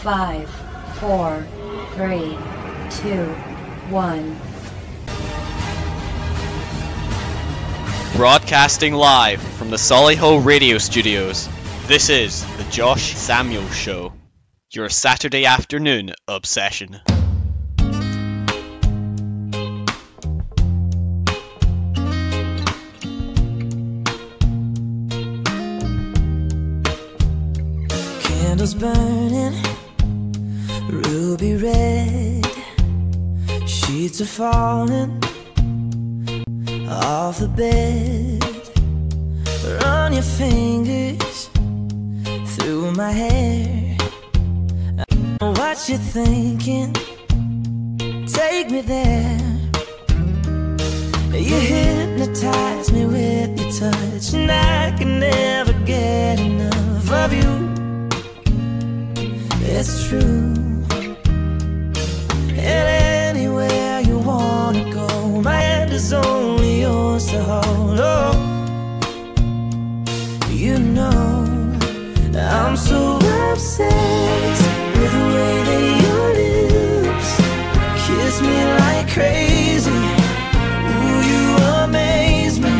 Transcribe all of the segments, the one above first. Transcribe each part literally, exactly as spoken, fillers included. Five, four, three, two, one. Broadcasting live from the Solihull Radio Studios, this is the Josh Samuel Show, your Saturday afternoon obsession. Candles burning, ruby red, sheets are falling off the bed. Run your fingers through my hair. I know what you're thinking, take me there. You hypnotize me with your touch, and I can never get enough of you. It's true. And anywhere you wanna go, my hand is only yours to hold. Oh, you know I'm so obsessed with the way that your lips kiss me like crazy. Ooh, you amaze me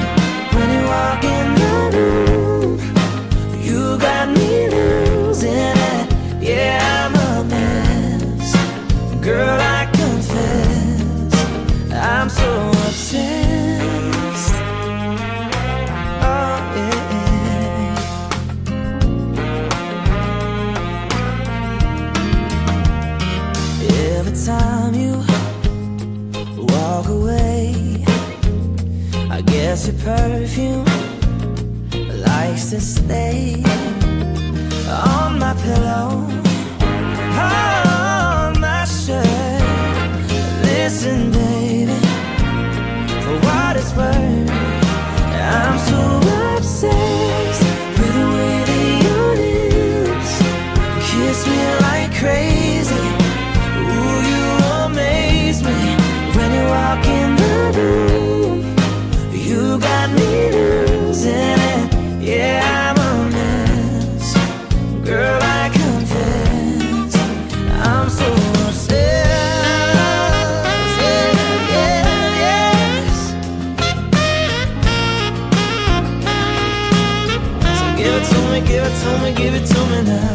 when you walk in the room. You got me losing it. Yeah, I'm a mess, girl, I confess, I'm so obsessed. Oh yeah. Every time you walk away, I guess your perfume likes to stay on my pillow, on my shirt. Listen, baby, for what it's worth, I'm so obsessed with the way that your lips kiss me like crazy. Ooh, you amaze me when you walk in the room. You got me losing it, yeah. Girl, I confess, I'm so obsessed. Yeah, yeah, yes. So give it to me, give it to me, give it to me now.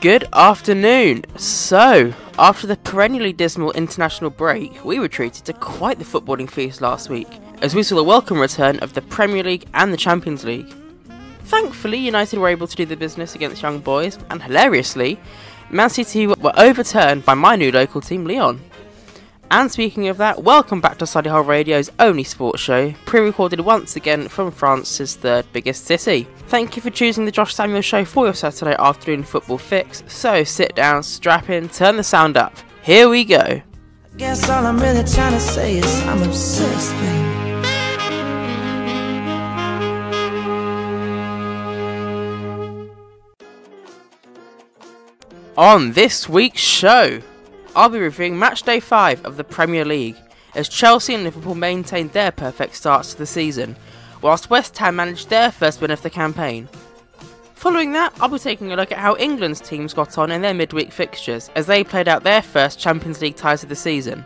Good afternoon. So, after the perennially dismal international break, we were treated to quite the footballing feast last week, as we saw the welcome return of the Premier League and the Champions League. Thankfully, United were able to do the business against Young Boys, and hilariously, Man City were overturned by my new local team, Lyon. And speaking of that, welcome back to Solihull Radio's only sports show, pre-recorded once again from France's third biggest city. Thank you for choosing the Josh Samuel show for your Saturday afternoon football fix, so sit down, strap in, turn the sound up. Here we go. I guess all I'm really trying to say is I'm obsessed, baby. On this week's show, I'll be reviewing match day five of the Premier League, as Chelsea and Liverpool maintained their perfect starts to the season, whilst West Ham managed their first win of the campaign. Following that, I'll be taking a look at how England's teams got on in their midweek fixtures, as they played out their first Champions League ties of the season.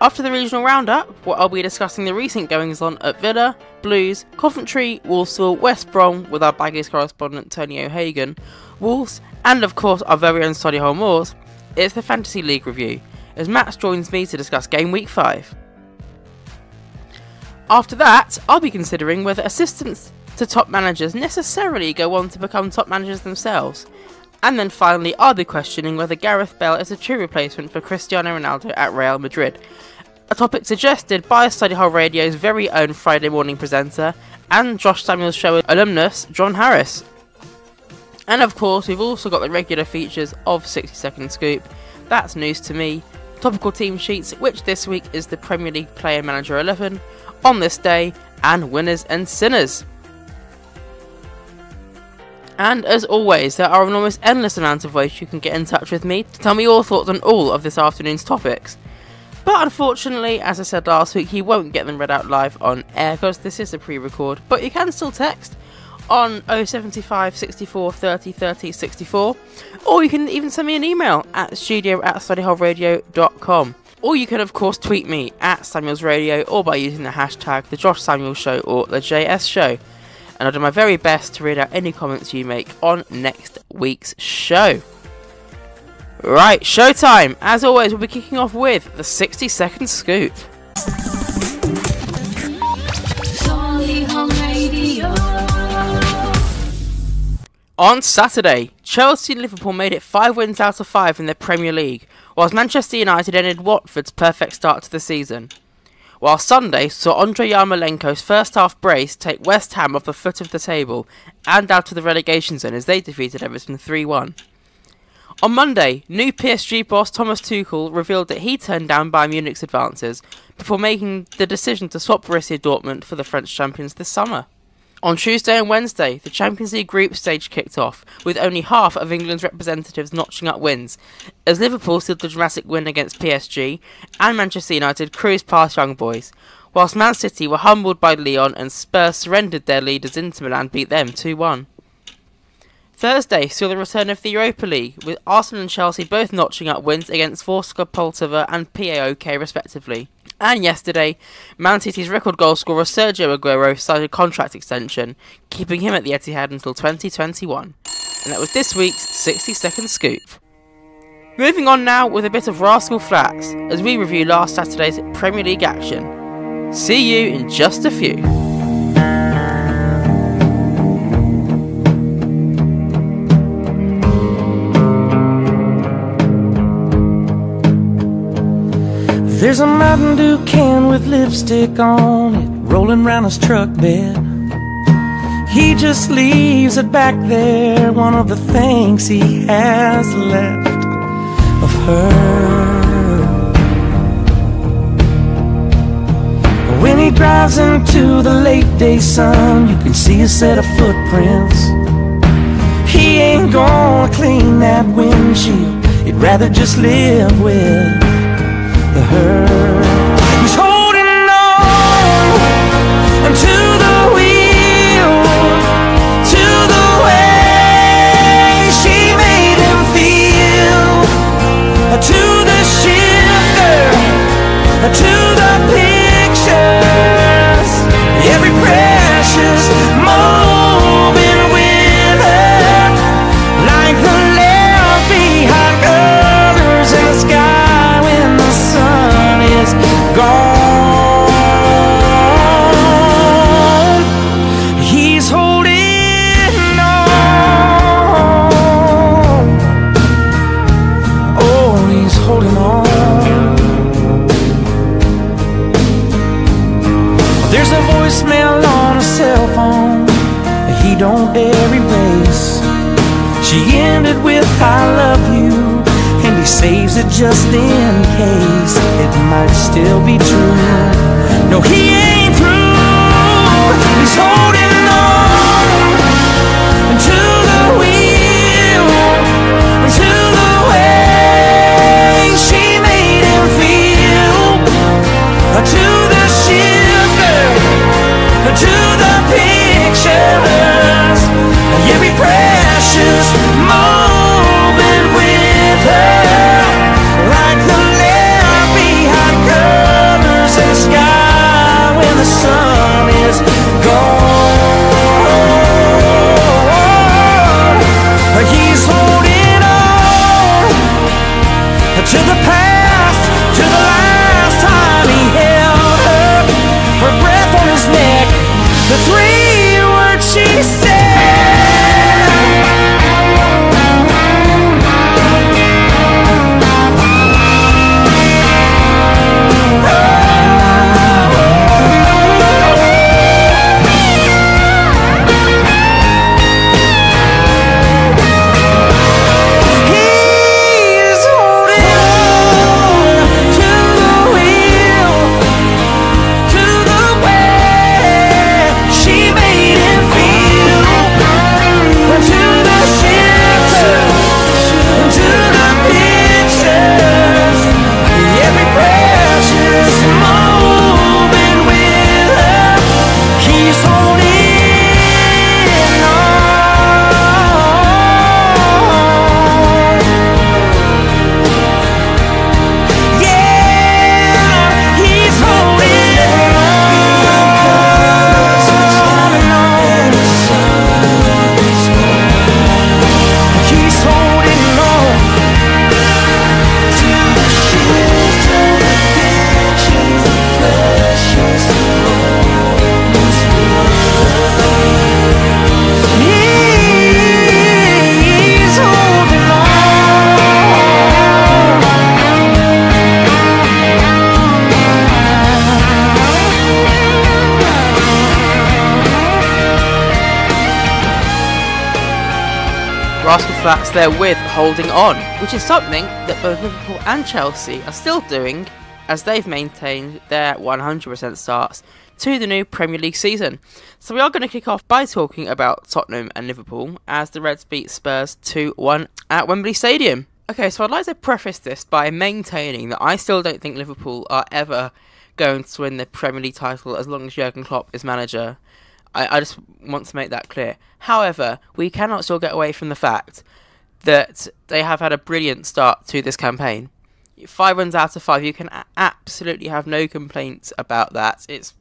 After the regional roundup, where I'll be discussing the recent goings-on at Villa, Blues, Coventry, Walsall, West Brom with our Baggies correspondent Tony O'Hagan, Wolves, and of course our very own Solihull Moors, it's the Fantasy League review, as Matt joins me to discuss Game Week five. After that, I'll be considering whether assistants to top managers necessarily go on to become top managers themselves. And then finally, I'll be questioning whether Gareth Bale is a true replacement for Cristiano Ronaldo at Real Madrid, a topic suggested by Solihull Radio's very own Friday morning presenter and Josh Samuel's show alumnus, John Harris. And of course, we've also got the regular features of sixty second Scoop, That's News to Me, Topical Team Sheets, which this week is the Premier League Player Manager eleven, On This Day, and Winners and Sinners. And as always, there are an almost endless amount of ways you can get in touch with me to tell me your thoughts on all of this afternoon's topics. But unfortunately, as I said last week, you won't get them read out live on air because this is a pre-record, but you can still text on oh seven five, six four, three oh, three oh, six four, or you can even send me an email at studio at solihull radio dot com. Or you can of course tweet me at Samuels Radio, or by using the hashtag the Josh Samuel Show or the J S Show. And I'll do my very best to read out any comments you make on next week's show. Right, showtime! As always, we'll be kicking off with the sixty second Scoop. On Saturday, Chelsea and Liverpool made it five wins out of five in the Premier League, whilst Manchester United ended Watford's perfect start to the season. While Sunday saw Andre Yarmolenko's first half brace take West Ham off the foot of the table and out of the relegation zone as they defeated Everton three one. On Monday, new P S G boss Thomas Tuchel revealed that he turned down Bayern Munich's advances before making the decision to swap Borussia Dortmund for the French champions this summer. On Tuesday and Wednesday, the Champions League group stage kicked off, with only half of England's representatives notching up wins, as Liverpool sealed the dramatic win against P S G, and Manchester United cruised past Young Boys, whilst Man City were humbled by Lyon and Spurs surrendered their leaders Inter Milan beat them two one. Thursday saw the return of the Europa League, with Arsenal and Chelsea both notching up wins against Vorskla Poltava and P A O K respectively. And yesterday, Man City's record goalscorer Sergio Aguero signed a contract extension, keeping him at the Etihad until twenty twenty-one. And that was this week's sixty second Scoop. Moving on now with a bit of Rascal Flats, as we review last Saturday's Premier League action. See you in just a few. There's a Mountain Dew can with lipstick on it, rolling round his truck bed. He just leaves it back there, one of the things he has left of her. When he drives into the late day sun, you can see a set of footprints. He ain't gonna clean that windshield, he'd rather just live with her. He's holding on to the wheel, to the way she made him feel, to the shifter, to the pictures, every precious moment with her, like the lamp behind others in the sky. Yes. if I love you, and he saves it just in case it might still be true. No, he ain't through. He's holding on to the wheel, to the way she made him feel, to the shiver, to the pictures, every precious moment with her, like the land behind covers the sky when the sun is gone. He's holding on to the past, to the last time he held her, her breath on his neck, the three words she said. That's there with Holding On, which is something that both Liverpool and Chelsea are still doing as they've maintained their one hundred percent starts to the new Premier League season. So we are going to kick off by talking about Tottenham and Liverpool as the Reds beat Spurs two one at Wembley Stadium. Okay, so I'd like to preface this by maintaining that I still don't think Liverpool are ever going to win the Premier League title as long as Jurgen Klopp is manager. I, I just want to make that clear. However, we cannot still get away from the fact that they have had a brilliant start to this campaign. Five wins out of five, you can absolutely have no complaints about that. It's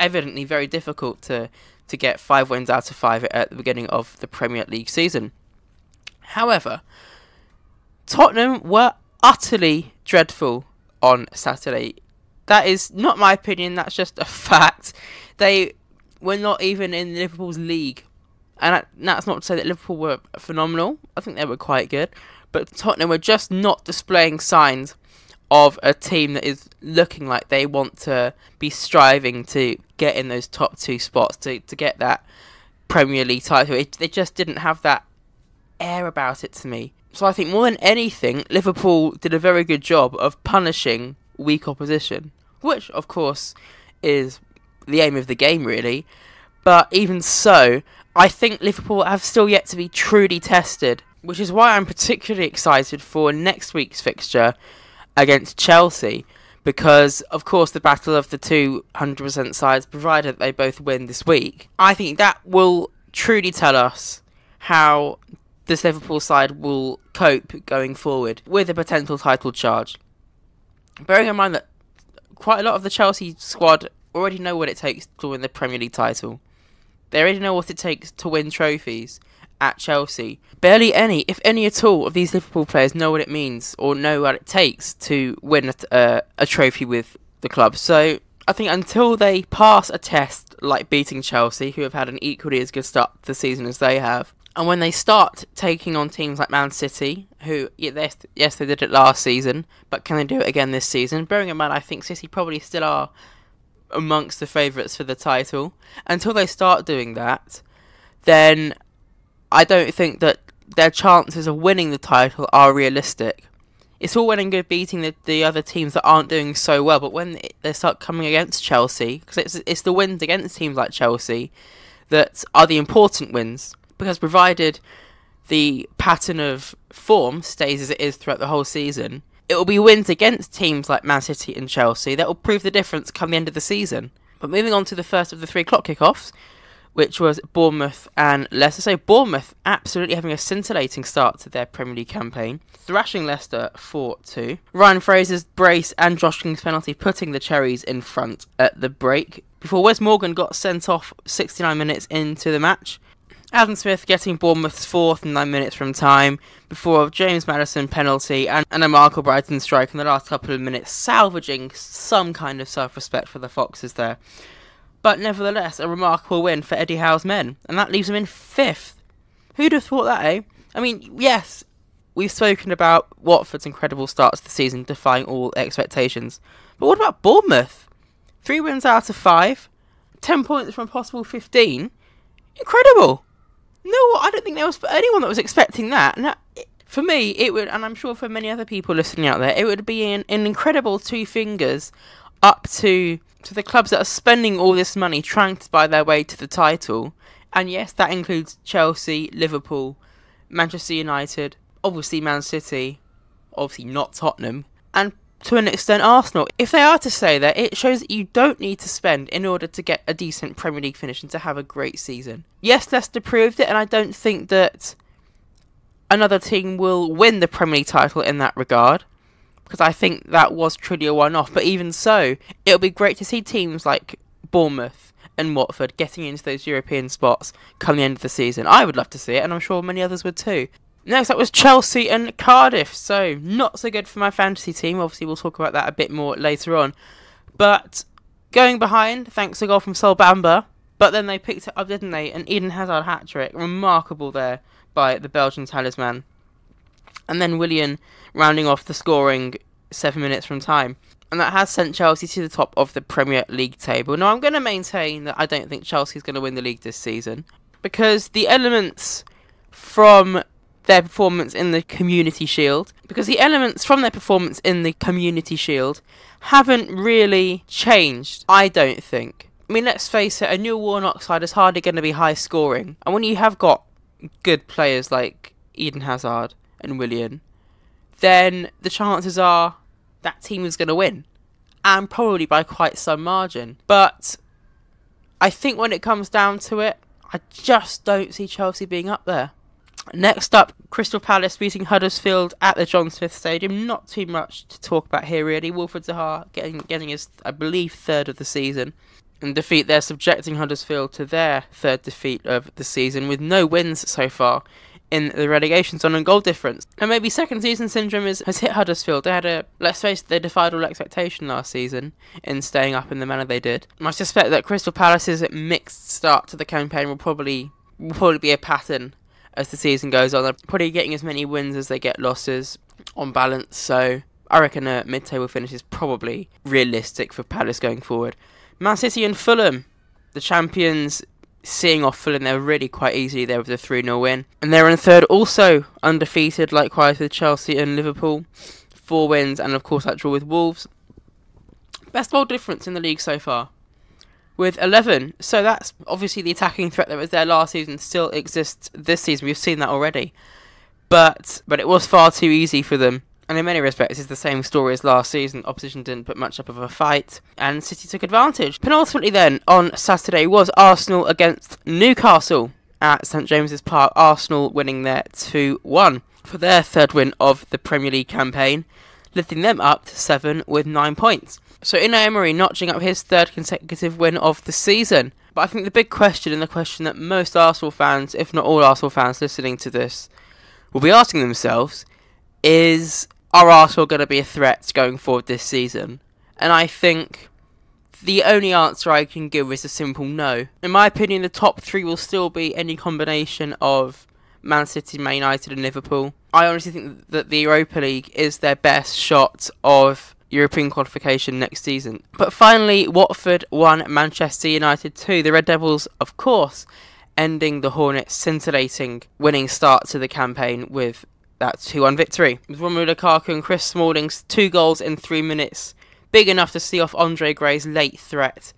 evidently very difficult to, to get five wins out of five at the beginning of the Premier League season. However, Tottenham were utterly dreadful on Saturday. That is not my opinion, that's just a fact. They were not even in Liverpool's league. And that's not to say that Liverpool were phenomenal. I think they were quite good. But Tottenham were just not displaying signs of a team that is looking like they want to be striving to get in those top two spots, to, to get that Premier League title. It, they just didn't have that air about it to me. So I think more than anything, Liverpool did a very good job of punishing weak opposition, which, of course, is the aim of the game, really. But even so, I think Liverpool have still yet to be truly tested, which is why I'm particularly excited for next week's fixture against Chelsea, because, of course, the battle of the two one hundred percent sides, provided they both win this week, I think that will truly tell us how this Liverpool side will cope going forward with a potential title charge. Bearing in mind that quite a lot of the Chelsea squad already know what it takes to win the Premier League title. They already know what it takes to win trophies at Chelsea. Barely any, if any at all, of these Liverpool players know what it means or know what it takes to win a, uh, a trophy with the club. So I think until they pass a test like beating Chelsea, who have had an equally as good start to the season as they have, and when they start taking on teams like Man City, who, yes, yes they did it last season, but can they do it again this season? Bearing in mind, I think City probably still are amongst the favourites for the title. Until they start doing that, then I don't think that their chances of winning the title are realistic. It's all well and good beating the, the other teams that aren't doing so well, but when they start coming against Chelsea, because it's, it's the wins against teams like Chelsea that are the important wins, because provided the pattern of form stays as it is throughout the whole season, it will be wins against teams like Man City and Chelsea that will prove the difference come the end of the season. But moving on to the first of the three clock kickoffs, which was Bournemouth and Leicester. So Bournemouth absolutely having a scintillating start to their Premier League campaign, thrashing Leicester four two. Ryan Fraser's brace and Josh King's penalty putting the Cherries in front at the break, before Wes Morgan got sent off sixty-nine minutes into the match. Adam Smith getting Bournemouth's fourth nine minutes from time, before James Maddison penalty and, and a Mark Albrighton strike in the last couple of minutes, salvaging some kind of self-respect for the Foxes there. But nevertheless, a remarkable win for Eddie Howe's men, and that leaves them in fifth. Who'd have thought that, eh? I mean, yes, we've spoken about Watford's incredible start to the season, defying all expectations. But what about Bournemouth? Three wins out of five, ten points from possible fifteen. Incredible! No, I don't think there was anyone that was expecting that. And that, for me, it would, and I'm sure for many other people listening out there, it would be an, an incredible two fingers up to to the clubs that are spending all this money trying to buy their way to the title. And yes, that includes Chelsea, Liverpool, Manchester United, obviously Man City, obviously not Tottenham, and to an extent Arsenal. If they are to say that, it shows that you don't need to spend in order to get a decent Premier League finish and to have a great season. Yes, Leicester proved it, and I don't think that another team will win the Premier League title in that regard, because I think that was truly a one-off. But even so, it'll be great to see teams like Bournemouth and Watford getting into those European spots come the end of the season. I would love to see it, and I'm sure many others would too. Next up was Chelsea and Cardiff, so not so good for my fantasy team. Obviously, we'll talk about that a bit more later on. But going behind, thanks to a goal from Sol Bamba, but then they picked it up, didn't they? An Eden Hazard hat-trick, remarkable there by the Belgian talisman. And then Willian rounding off the scoring seven minutes from time. And that has sent Chelsea to the top of the Premier League table. Now, I'm going to maintain that I don't think Chelsea's going to win the league this season, because the elements from... their performance in the Community Shield, because the elements from their performance in the Community Shield haven't really changed, I don't think. I mean, let's face it, a new Warnock side is hardly going to be high scoring, and when you have got good players like Eden Hazard and Willian, then the chances are that team is going to win, and probably by quite some margin. But I think when it comes down to it, I just don't see Chelsea being up there. Next up, Crystal Palace beating Huddersfield at the John Smith Stadium. Not too much to talk about here, really. Wilfried Zaha getting, getting his, I believe, third of the season. And defeat there, subjecting Huddersfield to their third defeat of the season, with no wins so far in the relegation zone and goal difference. And maybe second season syndrome is, has hit Huddersfield. They had a, let's face it, they defied all expectation last season in staying up in the manner they did. And I suspect that Crystal Palace's mixed start to the campaign will probably, will probably be a pattern as the season goes on. They're probably getting as many wins as they get losses on balance, so I reckon a mid-table finish is probably realistic for Palace going forward. Man City and Fulham, the champions, seeing off Fulham there really quite easily there with a three nil win. And they're in third, also undefeated, likewise with Chelsea and Liverpool. Four wins, and of course that draw with Wolves. Best goal difference in the league so far, with eleven, so that's obviously the attacking threat that was there last season still exists this season. We've seen that already, but but it was far too easy for them, and in many respects it's the same story as last season. Opposition didn't put much up of a fight, and City took advantage. Penultimately then, on Saturday, was Arsenal against Newcastle at St James's Park, Arsenal winning their two one for their third win of the Premier League campaign, lifting them up to seven with nine points. So Unai Emery notching up his third consecutive win of the season. But I think the big question, and the question that most Arsenal fans, if not all Arsenal fans listening to this, will be asking themselves, is, are Arsenal going to be a threat going forward this season? And I think the only answer I can give is a simple no. In my opinion, the top three will still be any combination of Man City, Man United and Liverpool. I honestly think that the Europa League is their best shot of European qualification next season. But finally, Watford one, Manchester United two. The Red Devils, of course, ending the Hornets' scintillating winning start to the campaign with that two one victory. With Romelu Lukaku and Chris Smalling, two goals in three minutes, big enough to see off Andre Gray's late threat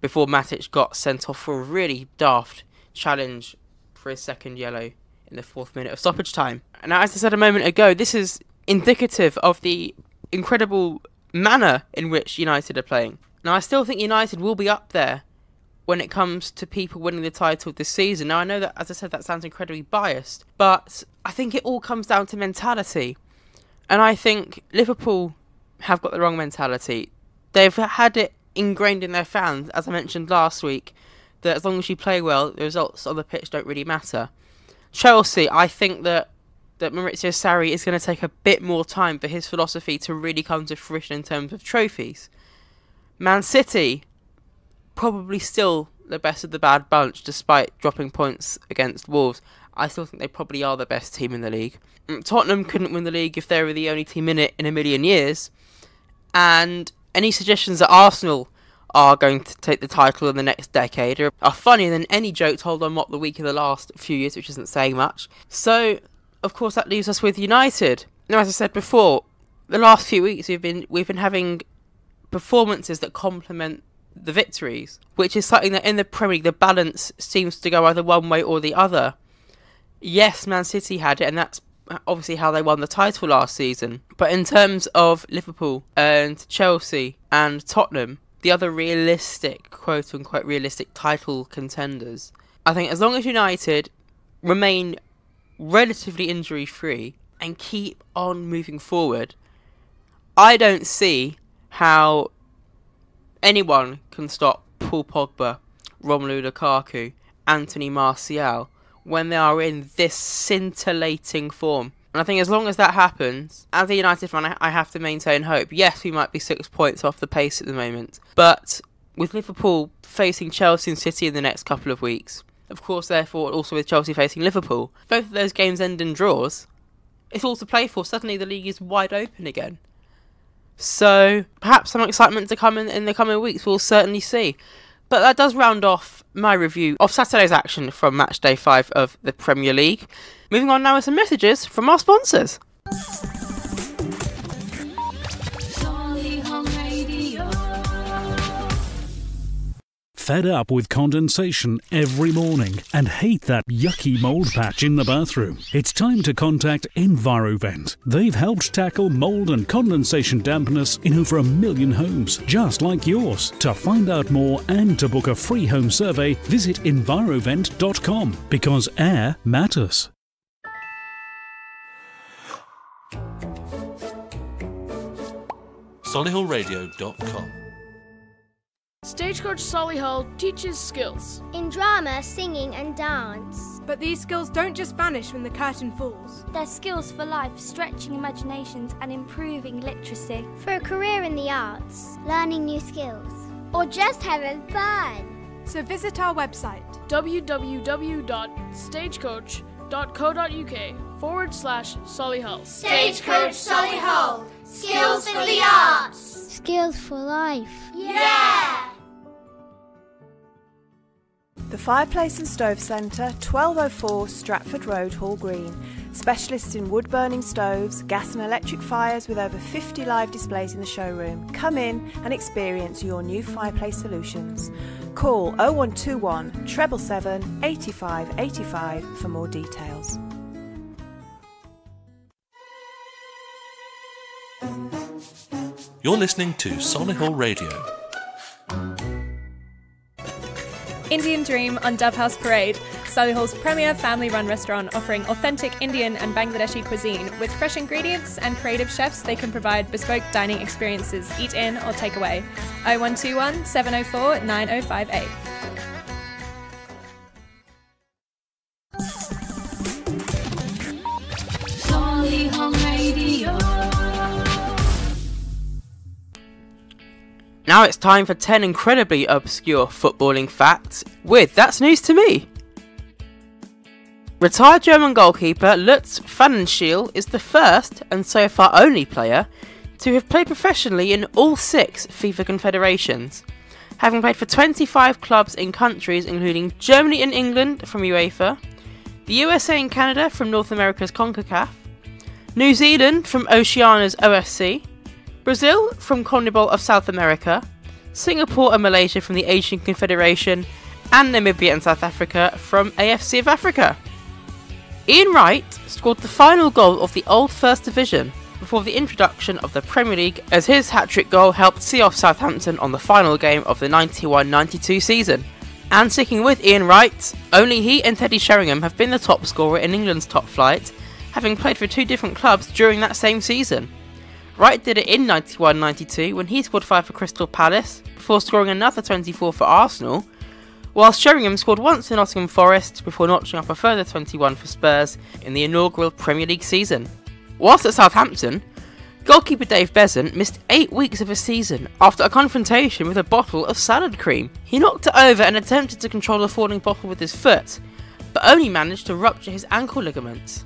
before Matic got sent off for a really daft challenge for his second yellow in the fourth minute of stoppage time. And as I said a moment ago, this is indicative of the incredible manner in which United are playing. Now, I still think United will be up there when it comes to people winning the title this season. Now, I know that, as I said, that sounds incredibly biased, but I think it all comes down to mentality. And I think Liverpool have got the wrong mentality. They've had it ingrained in their fans, as I mentioned last week, that as long as you play well, the results on the pitch don't really matter. Chelsea, I think that, that Maurizio Sarri is going to take a bit more time for his philosophy to really come to fruition in terms of trophies. Man City, probably still the best of the bad bunch, despite dropping points against Wolves. I still think they probably are the best team in the league. Tottenham couldn't win the league if they were the only team in it in a million years. And any suggestions that Arsenal are going to take the title in the next decade are, are funnier than any joke told on Mock the Week of the last few years, which isn't saying much. So, of course, that leaves us with United. Now, as I said before, the last few weeks we've been we've been having performances that complement the victories, which is something that in the Premier League the balance seems to go either one way or the other. Yes, Man City had it, and that's obviously how they won the title last season. But in terms of Liverpool and Chelsea and Tottenham, the other realistic, quote-unquote realistic title contenders, I think as long as United remain relatively injury-free and keep on moving forward, I don't see how anyone can stop Paul Pogba, Romelu Lukaku, Anthony Martial when they are in this scintillating form. And I think as long as that happens, as a United fan, I have to maintain hope. Yes, we might be six points off the pace at the moment, but with Liverpool facing Chelsea and City in the next couple of weeks, of course, therefore, also with Chelsea facing Liverpool, both of those games end in draws. It's all to play for. Suddenly the league is wide open again. So, perhaps some excitement to come in, in the coming weeks, we'll certainly see. But that does round off my review of Saturday's action from match day five of the Premier League. Moving on now with some messages from our sponsors. Fed up with condensation every morning and hate that yucky mould patch in the bathroom? It's time to contact EnviroVent. They've helped tackle mould and condensation dampness in over a million homes, just like yours. To find out more and to book a free home survey, visit envirovent dot com, because air matters. solihull radio dot com. Stagecoach Solihull teaches skills in drama, singing and dance. But these skills don't just vanish when the curtain falls. They're skills for life, stretching imaginations and improving literacy. For a career in the arts, learning new skills, or just having fun. So visit our website w w w dot stagecoach dot co dot u k forward slash Solihull. Stagecoach Solihull. Skills for the arts. Skills for life. Yeah! The Fireplace and Stove Centre, twelve oh four Stratford Road, Hall Green. Specialists in wood-burning stoves, gas and electric fires, with over fifty live displays in the showroom. Come in and experience your new fireplace solutions. Call oh one two one, seven seven seven, eight five eight five for more details. You're listening to Solihull Radio. Indian Dream on Dove House Parade, Solihull's premier family-run restaurant offering authentic Indian and Bangladeshi cuisine. With fresh ingredients and creative chefs, they can provide bespoke dining experiences, eat in or take away. oh one two one, seven oh four, nine oh five eight. Now it's time for ten incredibly obscure footballing facts with That's News to Me. Retired German goalkeeper Lutz Pfannenstiel is the first, and so far only, player to have played professionally in all six FIFA confederations, having played for twenty-five clubs in countries including Germany and England from UEFA, the U S A and Canada from North America's CONCACAF, New Zealand from Oceania's O S C, Brazil from CONMEBOL of South America, Singapore and Malaysia from the Asian Confederation, and Namibia and South Africa from A F C of Africa. Ian Wright scored the final goal of the old First Division before the introduction of the Premier League, as his hat-trick goal helped see off Southampton on the final game of the ninety-one ninety-two season. And sticking with Ian Wright, only he and Teddy Sheringham have been the top scorer in England's top flight, having played for two different clubs during that same season. Wright did it in ninety-one ninety-two when he scored five for Crystal Palace, before scoring another twenty-four for Arsenal, whilst Sheringham scored once for Nottingham Forest before notching up a further twenty-one for Spurs in the inaugural Premier League season. Whilst at Southampton, goalkeeper Dave Beasant missed eight weeks of his season after a confrontation with a bottle of salad cream. He knocked it over and attempted to control the falling bottle with his foot, but only managed to rupture his ankle ligaments.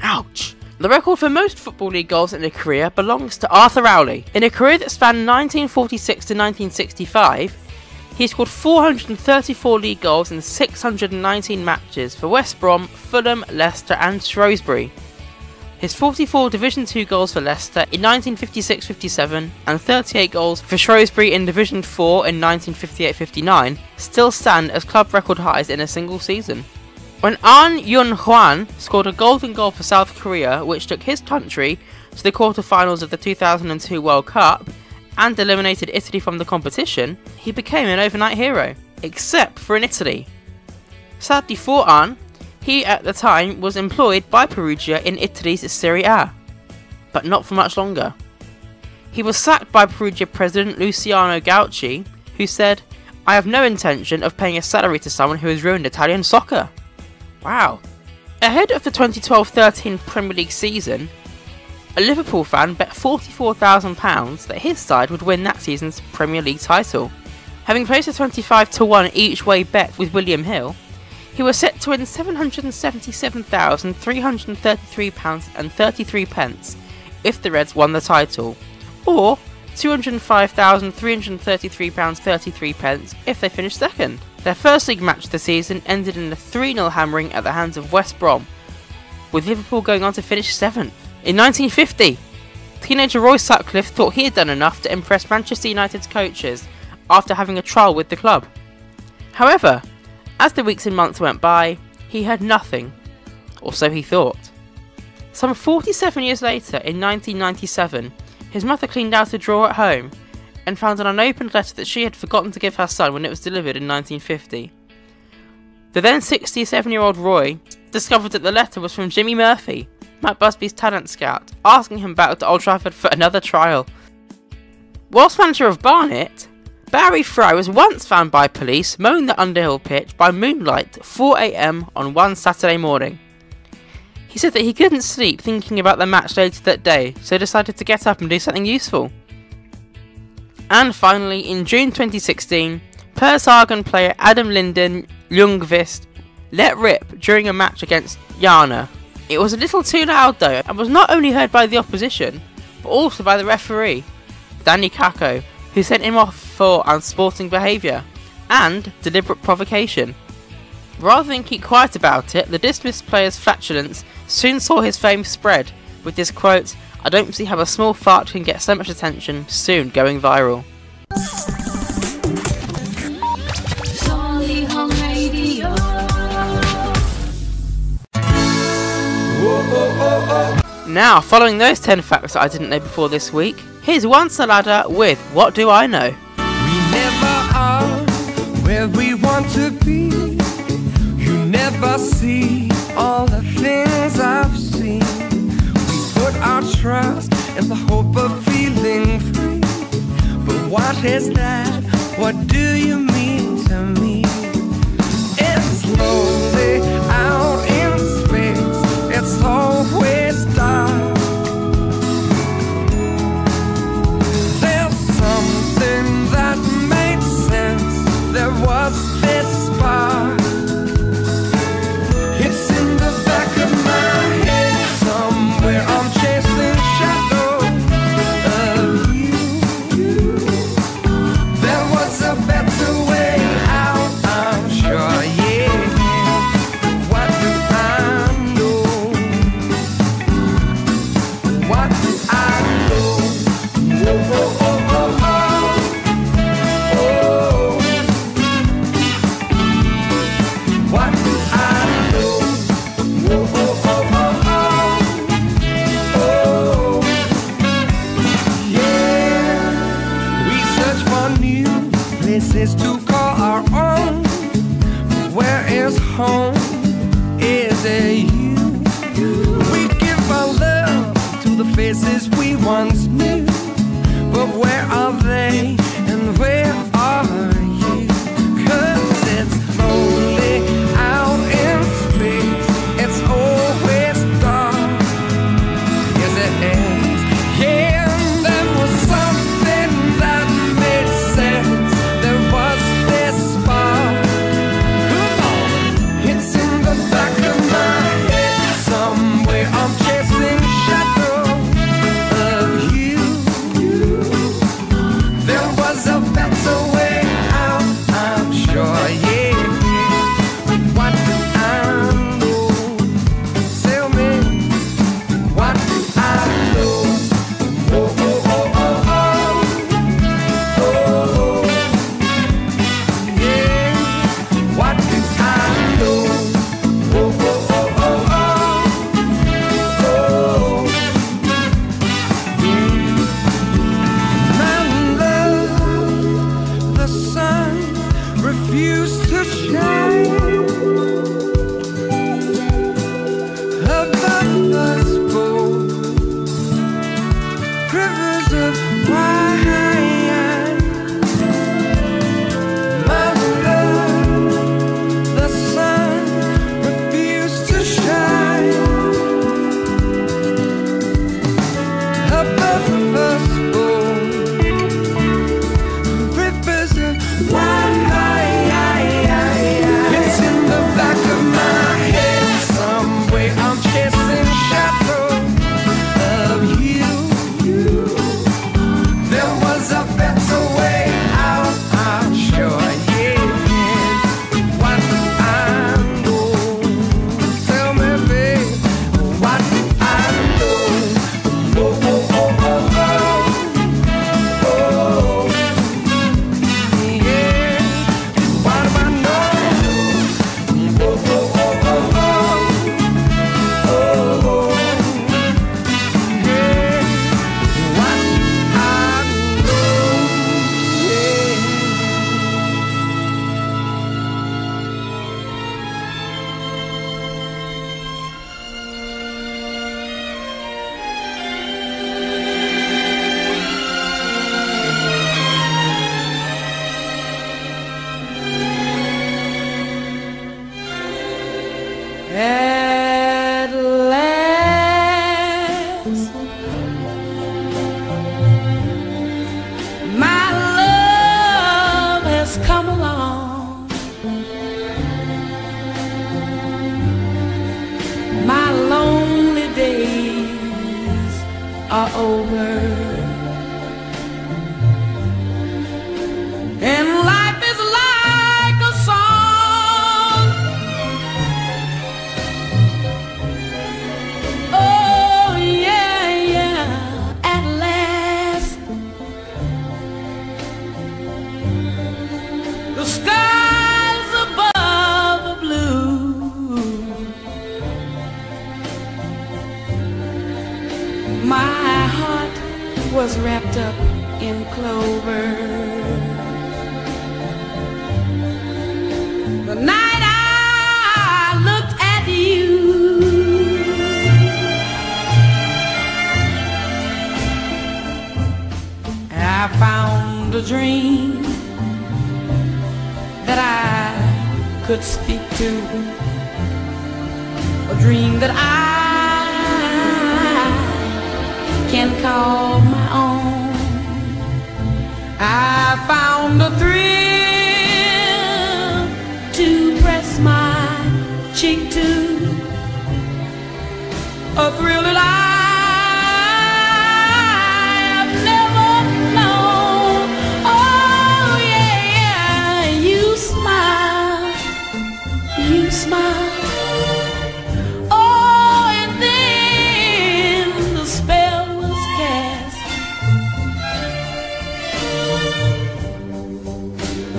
Ouch! The record for most Football League goals in a career belongs to Arthur Rowley. In a career that spanned nineteen forty-six to nineteen sixty-five, he scored four hundred thirty-four league goals in six hundred nineteen matches for West Brom, Fulham, Leicester and Shrewsbury. His forty-four Division two goals for Leicester in nineteen fifty-six fifty-seven and thirty-eight goals for Shrewsbury in Division four in nineteen fifty-eight fifty-nine still stand as club record highs in a single season. When Ahn Yun-Hwan scored a golden goal for South Korea, which took his country to the quarter-finals of the two thousand two World Cup, and eliminated Italy from the competition, he became an overnight hero, except for in Italy. Sadly for Ahn, he at the time was employed by Perugia in Italy's Serie A, but not for much longer. He was sacked by Perugia president Luciano Gaucci, who said, "I have no intention of paying a salary to someone who has ruined Italian soccer." Wow. Ahead of the twenty twelve thirteen Premier League season, a Liverpool fan bet forty-four thousand pounds that his side would win that season's Premier League title. Having placed a twenty-five to one each way bet with William Hill, he was set to win seven hundred seventy-seven thousand three hundred thirty-three pounds thirty-three if the Reds won the title, or two hundred five thousand three hundred thirty-three pounds thirty-three if they finished second. Their first league match of the season ended in a three nil hammering at the hands of West Brom, with Liverpool going on to finish seventh. In nineteen fifty, teenager Roy Sutcliffe thought he had done enough to impress Manchester United's coaches after having a trial with the club. However, as the weeks and months went by, he heard nothing, or so he thought. Some forty-seven years later, in nineteen ninety-seven, his mother cleaned out a drawer at home and found an unopened letter that she had forgotten to give her son when it was delivered in nineteen fifty. The then sixty-seven-year-old Roy discovered that the letter was from Jimmy Murphy, Matt Busby's talent scout, asking him back to Old Trafford for another trial. Whilst manager of Barnet, Barry Fry was once found by police mowing the Underhill pitch by moonlight at four a m on one Saturday morning. He said that he couldn't sleep thinking about the match later that day, so decided to get up and do something useful. And finally, in June twenty sixteen, Perth Argon player Adam Linden Lyngvist let rip during a match against Yana. It was a little too loud though, and was not only heard by the opposition, but also by the referee, Danny Kako, who sent him off for unsporting behaviour and deliberate provocation. Rather than keep quiet about it, the dismissed player's flatulence soon saw his fame spread, with this quote, "I don't see how a small fart can get so much attention," soon going viral. Now, following those ten facts that I didn't know before this week, here's Juan Zelada with What Do I Know? We never are where we want to be. You never see all the things I've seen. We put our trust in the hope of feeling free. But what is that? What do you mean to me? It's lonely out in space. It's always a better faces we once knew. But where are they and where are you? 'Cause it's lonely out in space. It's always dark. Yes, it is. Yeah, there was something that made sense. There was this spark. Come on, it's in the back of my head somewhere. I'm chasing shadows of you. There was a better way out, I'm sure, yeah. What do I know? Tell me, what do I know? Oh, oh, oh, oh, oh. Oh, oh. Yeah, what do I know? Oh, oh, oh, oh, oh. Oh. And though the sun refused to shine above us both, rivers of wine. My love, the sun refused to shine above us both, rivers of wine. It's in the back of my head somewhere. I'm chasing shadows of you. There was a better way out, I'm sure, yeah. What do I know? Tell me, babe, what do I know? Oh, oh, oh, oh, oh, oh. Yeah, what do I know? Oh, oh, oh, oh, oh, oh, oh. Yeah, what do I know? Yeah. At last, my love has come along. My lonely days are over, and life is like a song. Oh yeah, yeah. At last, the skies above are blue. My heart was wrapped up in clover. The night I looked at you, I found a dream that I could speak to, a dream that I can call my own. I found a thrill to press my cheek to, a thrill that I have never known. Oh yeah, yeah. You smile, you smile. Oh, and then the spell was cast,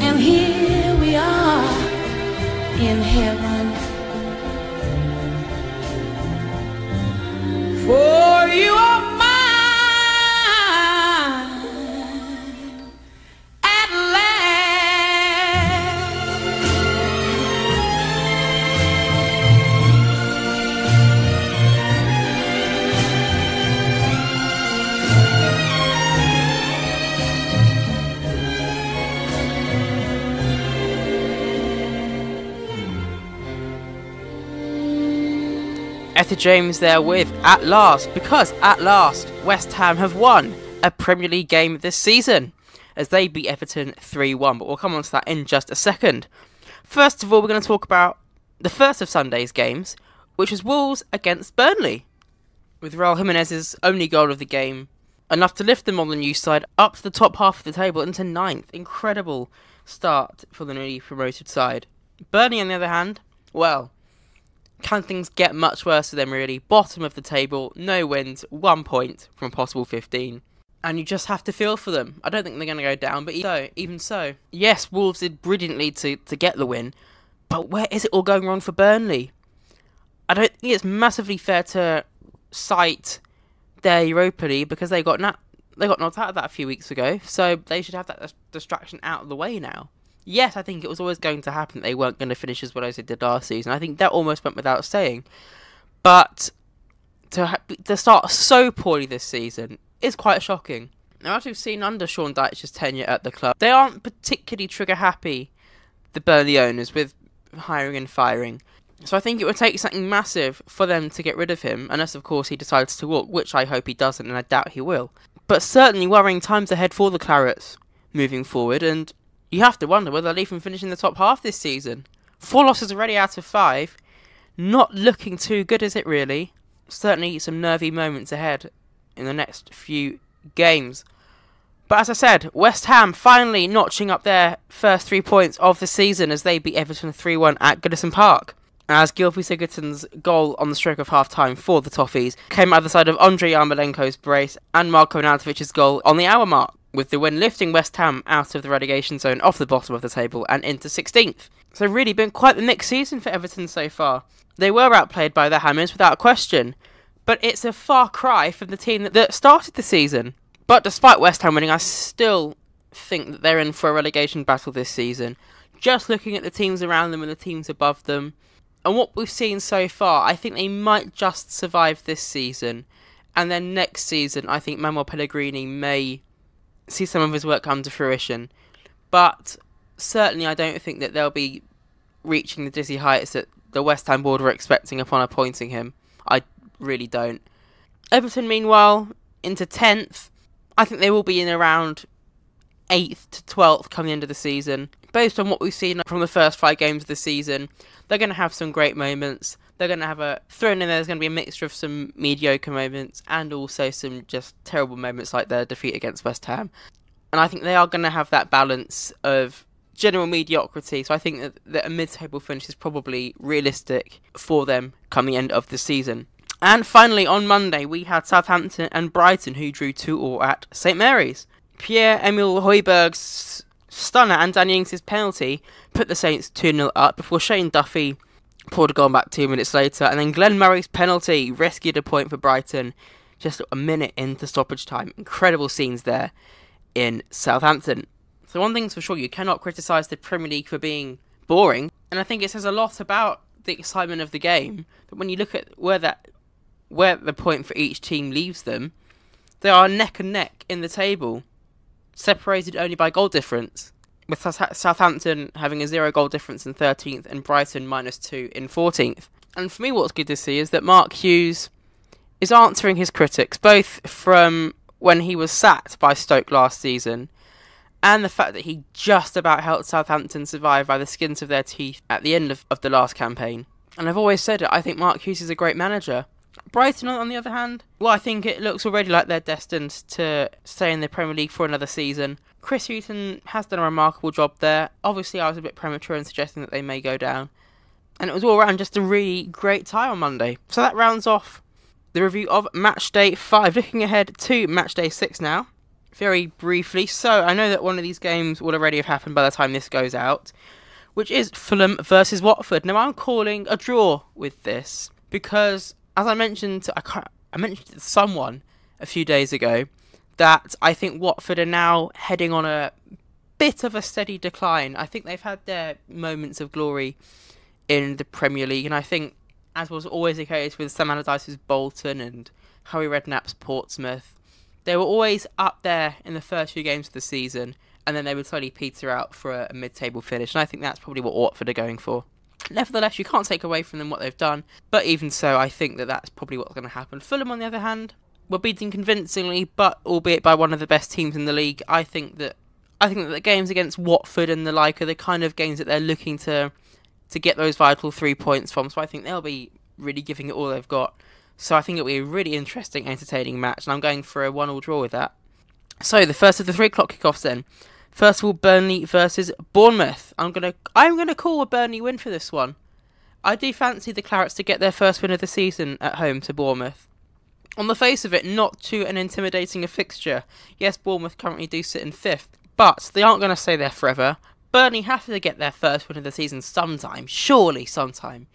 and here we are in heaven. For Ether James there with At Last, because at last West Ham have won a Premier League game this season as they beat Everton three one, but we'll come on to that in just a second. First of all, we're going to talk about the first of Sunday's games, which was Wolves against Burnley, with Raul Jimenez's only goal of the game enough to lift them on the new side up to the top half of the table into ninth. Incredible start for the newly promoted side. Burnley, on the other hand, well, can things get much worse for them really? Bottom of the table, no wins, one point from possible fifteen. And you just have to feel for them. I don't think they're going to go down, but even so, even so, yes, Wolves did brilliantly to, to get the win, but where is it all going wrong for Burnley? I don't think it's massively fair to cite their Europa League because they got, na they got knocked out of that a few weeks ago, so they should have that distraction out of the way now. Yes, I think it was always going to happen that they weren't going to finish as well as they did last season. I think that almost went without saying. But to, ha to start so poorly this season is quite shocking. Now, as we've seen under Sean Dyche's tenure at the club, they aren't particularly trigger-happy, the Burnley owners, with hiring and firing. So I think it would take something massive for them to get rid of him, unless, of course, he decides to walk, which I hope he doesn't, and I doubt he will. But certainly worrying times ahead for the Clarets moving forward, and you have to wonder whether they'll even finish in the top half this season. Four losses already out of five. Not looking too good, is it really? Certainly some nervy moments ahead in the next few games. But as I said, West Ham finally notching up their first three points of the season as they beat Everton three one at Goodison Park. As Gylfi Sigurdsson's goal on the stroke of half-time for the Toffees came out of the side of Andrei Yarmolenko's brace and Marko Arnautovic's goal on the hour mark, with the win lifting West Ham out of the relegation zone, off the bottom of the table and into sixteenth. So really been quite the mixed season for Everton so far. They were outplayed by the Hammers without question, but it's a far cry from the team that, that started the season. But despite West Ham winning, I still think that they're in for a relegation battle this season. Just looking at the teams around them and the teams above them, and what we've seen so far, I think they might just survive this season. And then next season, I think Manuel Pellegrini may see some of his work come to fruition, but certainly I don't think that they'll be reaching the dizzy heights that the West Ham board were expecting upon appointing him. I really don't. Everton, meanwhile, into tenth. I think they will be in around eighth to twelfth come the end of the season. Based on what we've seen from the first five games of the season, they're going to have some great moments. They're going to have a thrown in there's going to be a mixture of some mediocre moments and also some just terrible moments like their defeat against West Ham. And I think they are going to have that balance of general mediocrity. So I think that, that a mid-table finish is probably realistic for them come the end of the season. And finally, on Monday, we had Southampton and Brighton, who drew two all at St Mary's. Pierre-Emile Højbjerg's stunner and Danny Ings' penalty put the Saints two nil up before Shane Duffy poured a goal back two minutes later, and then Glenn Murray's penalty rescued a point for Brighton just a minute into stoppage time. Incredible scenes there in Southampton. So one thing's for sure, you cannot criticise the Premier League for being boring, and I think it says a lot about the excitement of the game, that when you look at where that where the point for each team leaves them, they are neck and neck in the table, separated only by goal difference, with Southampton having a zero goal difference in thirteenth and Brighton minus two in fourteenth. And for me, what's good to see is that Mark Hughes is answering his critics, both from when he was sacked by Stoke last season and the fact that he just about helped Southampton survive by the skins of their teeth at the end of, of the last campaign. And I've always said it, I think Mark Hughes is a great manager. Brighton, on the other hand, well, I think it looks already like they're destined to stay in the Premier League for another season. Chris Hughton has done a remarkable job there. Obviously, I was a bit premature in suggesting that they may go down. And it was all around just a really great tie on Monday. So that rounds off the review of Matchday five. Looking ahead to Matchday six now, very briefly. So I know that one of these games will already have happened by the time this goes out, which is Fulham versus Watford. Now, I'm calling a draw with this because, as I mentioned, I, can't, I mentioned to someone a few days ago that I think Watford are now heading on a bit of a steady decline. I think they've had their moments of glory in the Premier League, and I think, as was always the case with Sam Allardyce's Bolton and Harry Redknapp's Portsmouth, they were always up there in the first few games of the season, and then they would slowly peter out for a mid-table finish, and I think that's probably what Watford are going for. Nevertheless, you can't take away from them what they've done. But even so, I think that that's probably what's going to happen. Fulham, on the other hand, were beaten convincingly, but albeit by one of the best teams in the league. I think that I think that the games against Watford and the like are the kind of games that they're looking to to get those vital three points from. So I think they'll be really giving it all they've got. So I think it'll be a really interesting, entertaining match, and I'm going for a one-all draw with that. So the first of the three o'clock kickoffs then. First of all, Burnley versus Bournemouth. I'm gonna I'm gonna call a Burnley win for this one. I do fancy the Clarets to get their first win of the season at home to Bournemouth. On the face of it, not too an intimidating a fixture. Yes, Bournemouth currently do sit in fifth, but they aren't going to stay there forever. Burnley have to get their first win of the season sometime, surely sometime.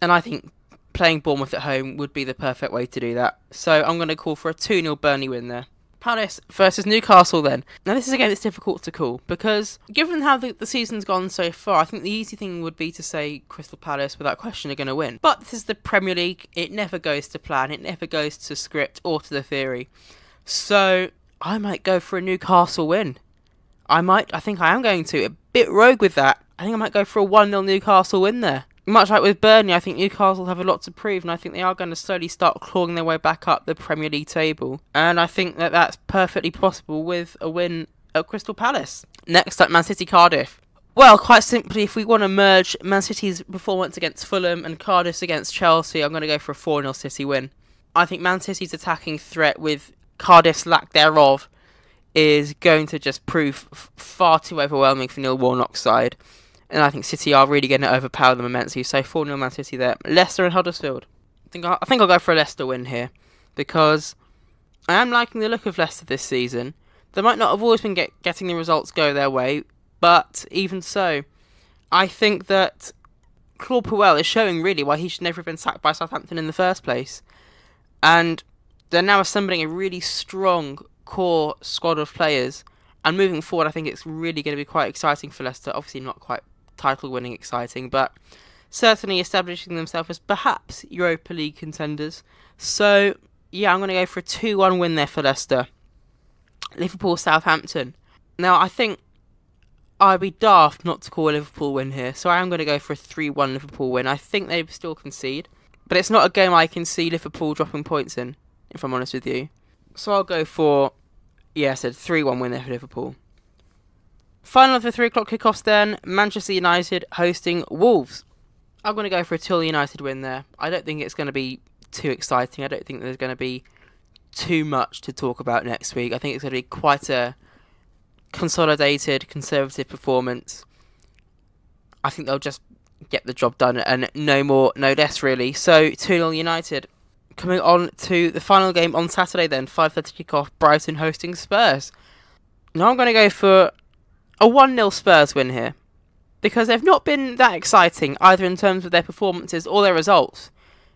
And I think playing Bournemouth at home would be the perfect way to do that. So I'm going to call for a two nil Burnley win there. Palace versus Newcastle then. Now this is a game that's difficult to call because given how the, the season's gone so far, I think the easy thing would be to say Crystal Palace without question are going to win. But this is the Premier League, it never goes to plan, it never goes to script or to the theory. So I might go for a Newcastle win. I might, I think I am going to, a bit rogue with that. I think I might go for a one nil Newcastle win there. Much like with Burnley, I think Newcastle have a lot to prove, and I think they are going to slowly start clawing their way back up the Premier League table. And I think that that's perfectly possible with a win at Crystal Palace. Next up, Man City Cardiff. Well, quite simply, if we want to merge Man City's performance against Fulham and Cardiff's against Chelsea, I'm going to go for a four nil City win. I think Man City's attacking threat with Cardiff's lack thereof is going to just prove f far too overwhelming for Neil Warnock's side. And I think City are really going to overpower them immensely. So four nil Man City there. Leicester and Huddersfield. I think, I, I think I'll go for a Leicester win here. Because I am liking the look of Leicester this season. They might not have always been get, getting the results go their way. But even so, I think that Claude Puel is showing really why he should never have been sacked by Southampton in the first place. And they're now assembling a really strong core squad of players. And moving forward, I think it's really going to be quite exciting for Leicester. Obviously not quite title winning exciting, but certainly establishing themselves as perhaps Europa League contenders. So yeah, I'm going to go for a two one win there for Leicester. Liverpool Southampton. Now I think I'd be daft not to call a Liverpool win here, so I am going to go for a three one Liverpool win. I think they still concede, but it's not a game I can see Liverpool dropping points in, if I'm honest with you. So I'll go for, yeah, I said three one win there for Liverpool. Final of the three o'clock kickoffs then, Manchester United hosting Wolves. I'm going to go for a two nil United win there. I don't think it's going to be too exciting. I don't think there's going to be too much to talk about next week. I think it's going to be quite a consolidated, conservative performance. I think they'll just get the job done and no more, no less really. So two nil United. Coming on to the final game on Saturday then, five thirty kickoff, Brighton hosting Spurs. Now I'm going to go for a one nil Spurs win here, because they've not been that exciting, either in terms of their performances or their results,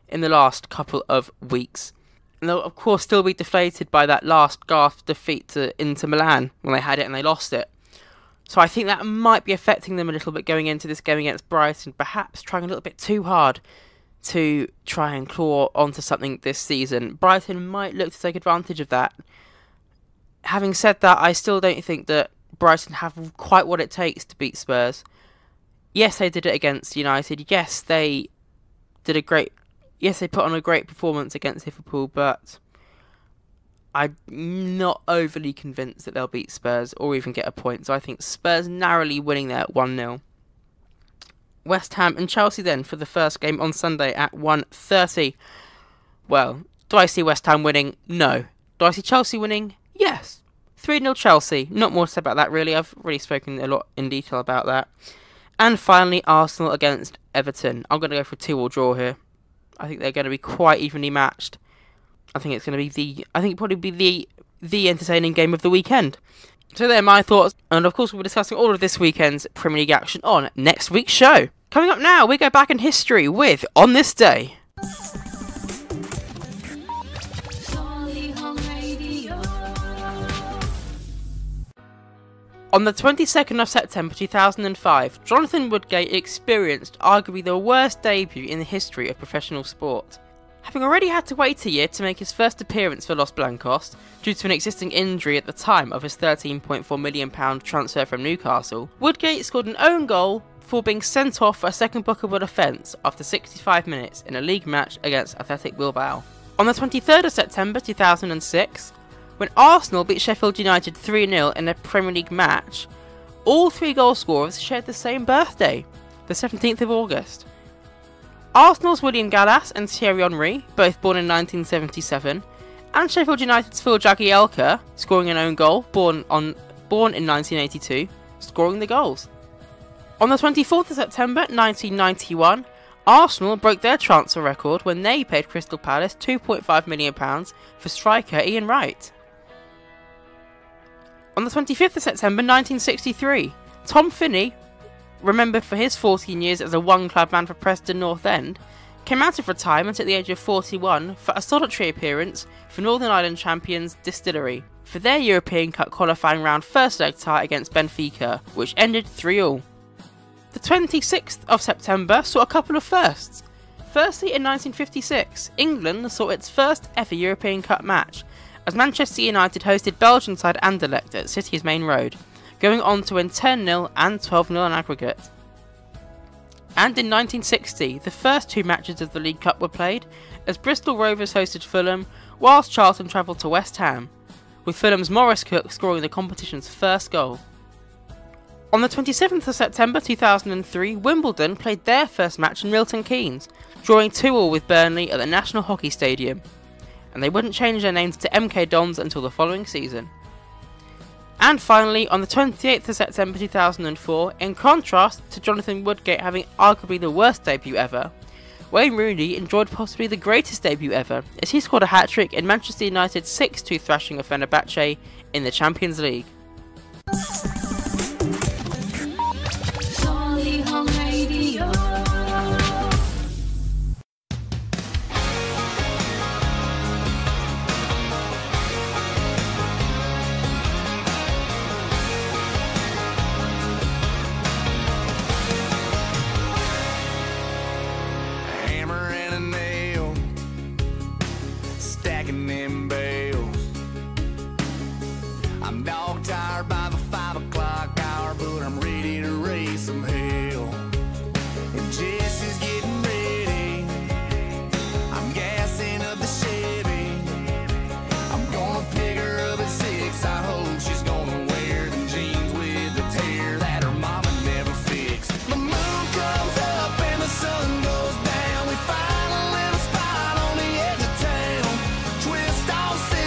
in the last couple of weeks. And they'll, of course, still be deflated by that last gasp defeat to Inter Milan, when they had it and they lost it. So I think that might be affecting them a little bit going into this game against Brighton, perhaps trying a little bit too hard to try and claw onto something this season. Brighton might look to take advantage of that. Having said that, I still don't think that Brighton have quite what it takes to beat Spurs. Yes, they did it against United. Yes, they did a great... Yes, they put on a great performance against Liverpool, but I'm not overly convinced that they'll beat Spurs or even get a point. So I think Spurs narrowly winning there at one nil. West Ham and Chelsea then for the first game on Sunday at one thirty. Well, do I see West Ham winning? No. Do I see Chelsea winning? Yes. three nil Chelsea. Not more to say about that, really. I've really spoken a lot in detail about that. And finally, Arsenal against Everton. I'm going to go for a two all draw here. I think they're going to be quite evenly matched. I think it's going to be the... I think it'll probably be the, the entertaining game of the weekend. So there are my thoughts. And of course, we'll be discussing all of this weekend's Premier League action on next week's show. Coming up now, we go back in history with On This Day. On the twenty-second of September two thousand five, Jonathan Woodgate experienced arguably the worst debut in the history of professional sport. Having already had to wait a year to make his first appearance for Los Blancos, due to an existing injury at the time of his thirteen point four million pound transfer from Newcastle, Woodgate scored an own goal before being sent off for a second bookable offence after sixty-five minutes in a league match against Athletic Bilbao. On the twenty-third of September two thousand six, when Arsenal beat Sheffield United three nil in a Premier League match, all three goal scorers shared the same birthday, the seventeenth of August. Arsenal's William Gallas and Thierry Henry, both born in nineteen seventy-seven, and Sheffield United's Phil Jagielka, scoring an own goal, born, on, born in nineteen eighty-two, scoring the goals. On the twenty-fourth of September nineteen ninety-one, Arsenal broke their transfer record when they paid Crystal Palace two point five million pounds for striker Ian Wright. On the twenty-fifth of September nineteen sixty-three, Tom Finney, remembered for his fourteen years as a one-club man for Preston North End, came out of retirement at the age of forty-one for a solitary appearance for Northern Ireland champions Distillery for their European Cup qualifying round first leg tie against Benfica, which ended three all. The twenty-sixth of September saw a couple of firsts. Firstly, in nineteen fifty-six, England saw its first ever European Cup match as Manchester United hosted Belgian side Anderlecht at City's Main Road, going on to win ten nil and twelve nil on aggregate. And in nineteen sixty, the first two matches of the League Cup were played, as Bristol Rovers hosted Fulham, whilst Charlton travelled to West Ham, with Fulham's Maurice Cook scoring the competition's first goal. On the twenty-seventh of September two thousand three, Wimbledon played their first match in Milton Keynes, drawing two all with Burnley at the National Hockey Stadium, and they wouldn't change their names to M K Dons until the following season. And finally, on the twenty-eighth of September two thousand four, in contrast to Jonathan Woodgate having arguably the worst debut ever, Wayne Rooney enjoyed possibly the greatest debut ever, as he scored a hat-trick in Manchester United's six two thrashing of Fenerbahce in the Champions League. I'll say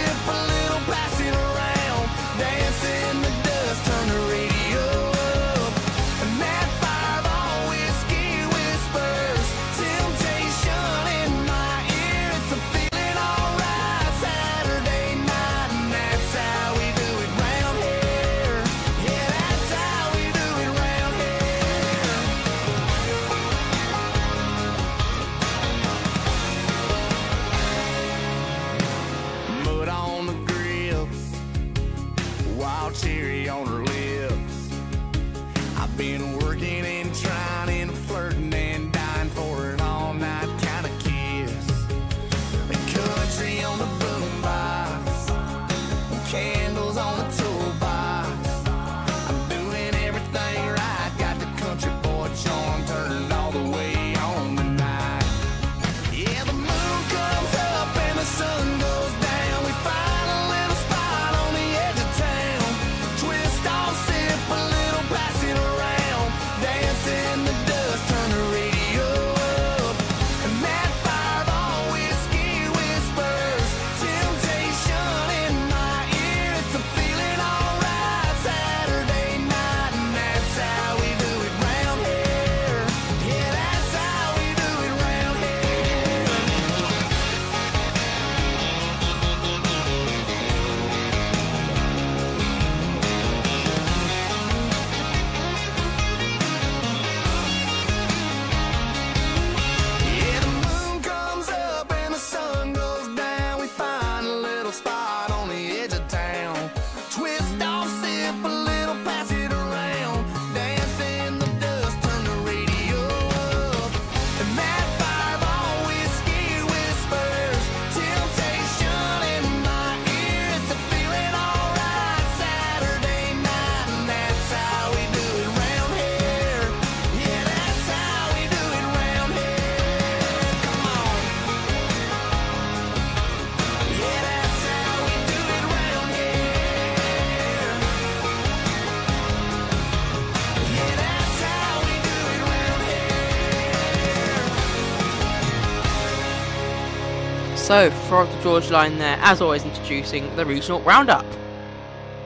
So, for the George line there, as always, introducing the regional roundup.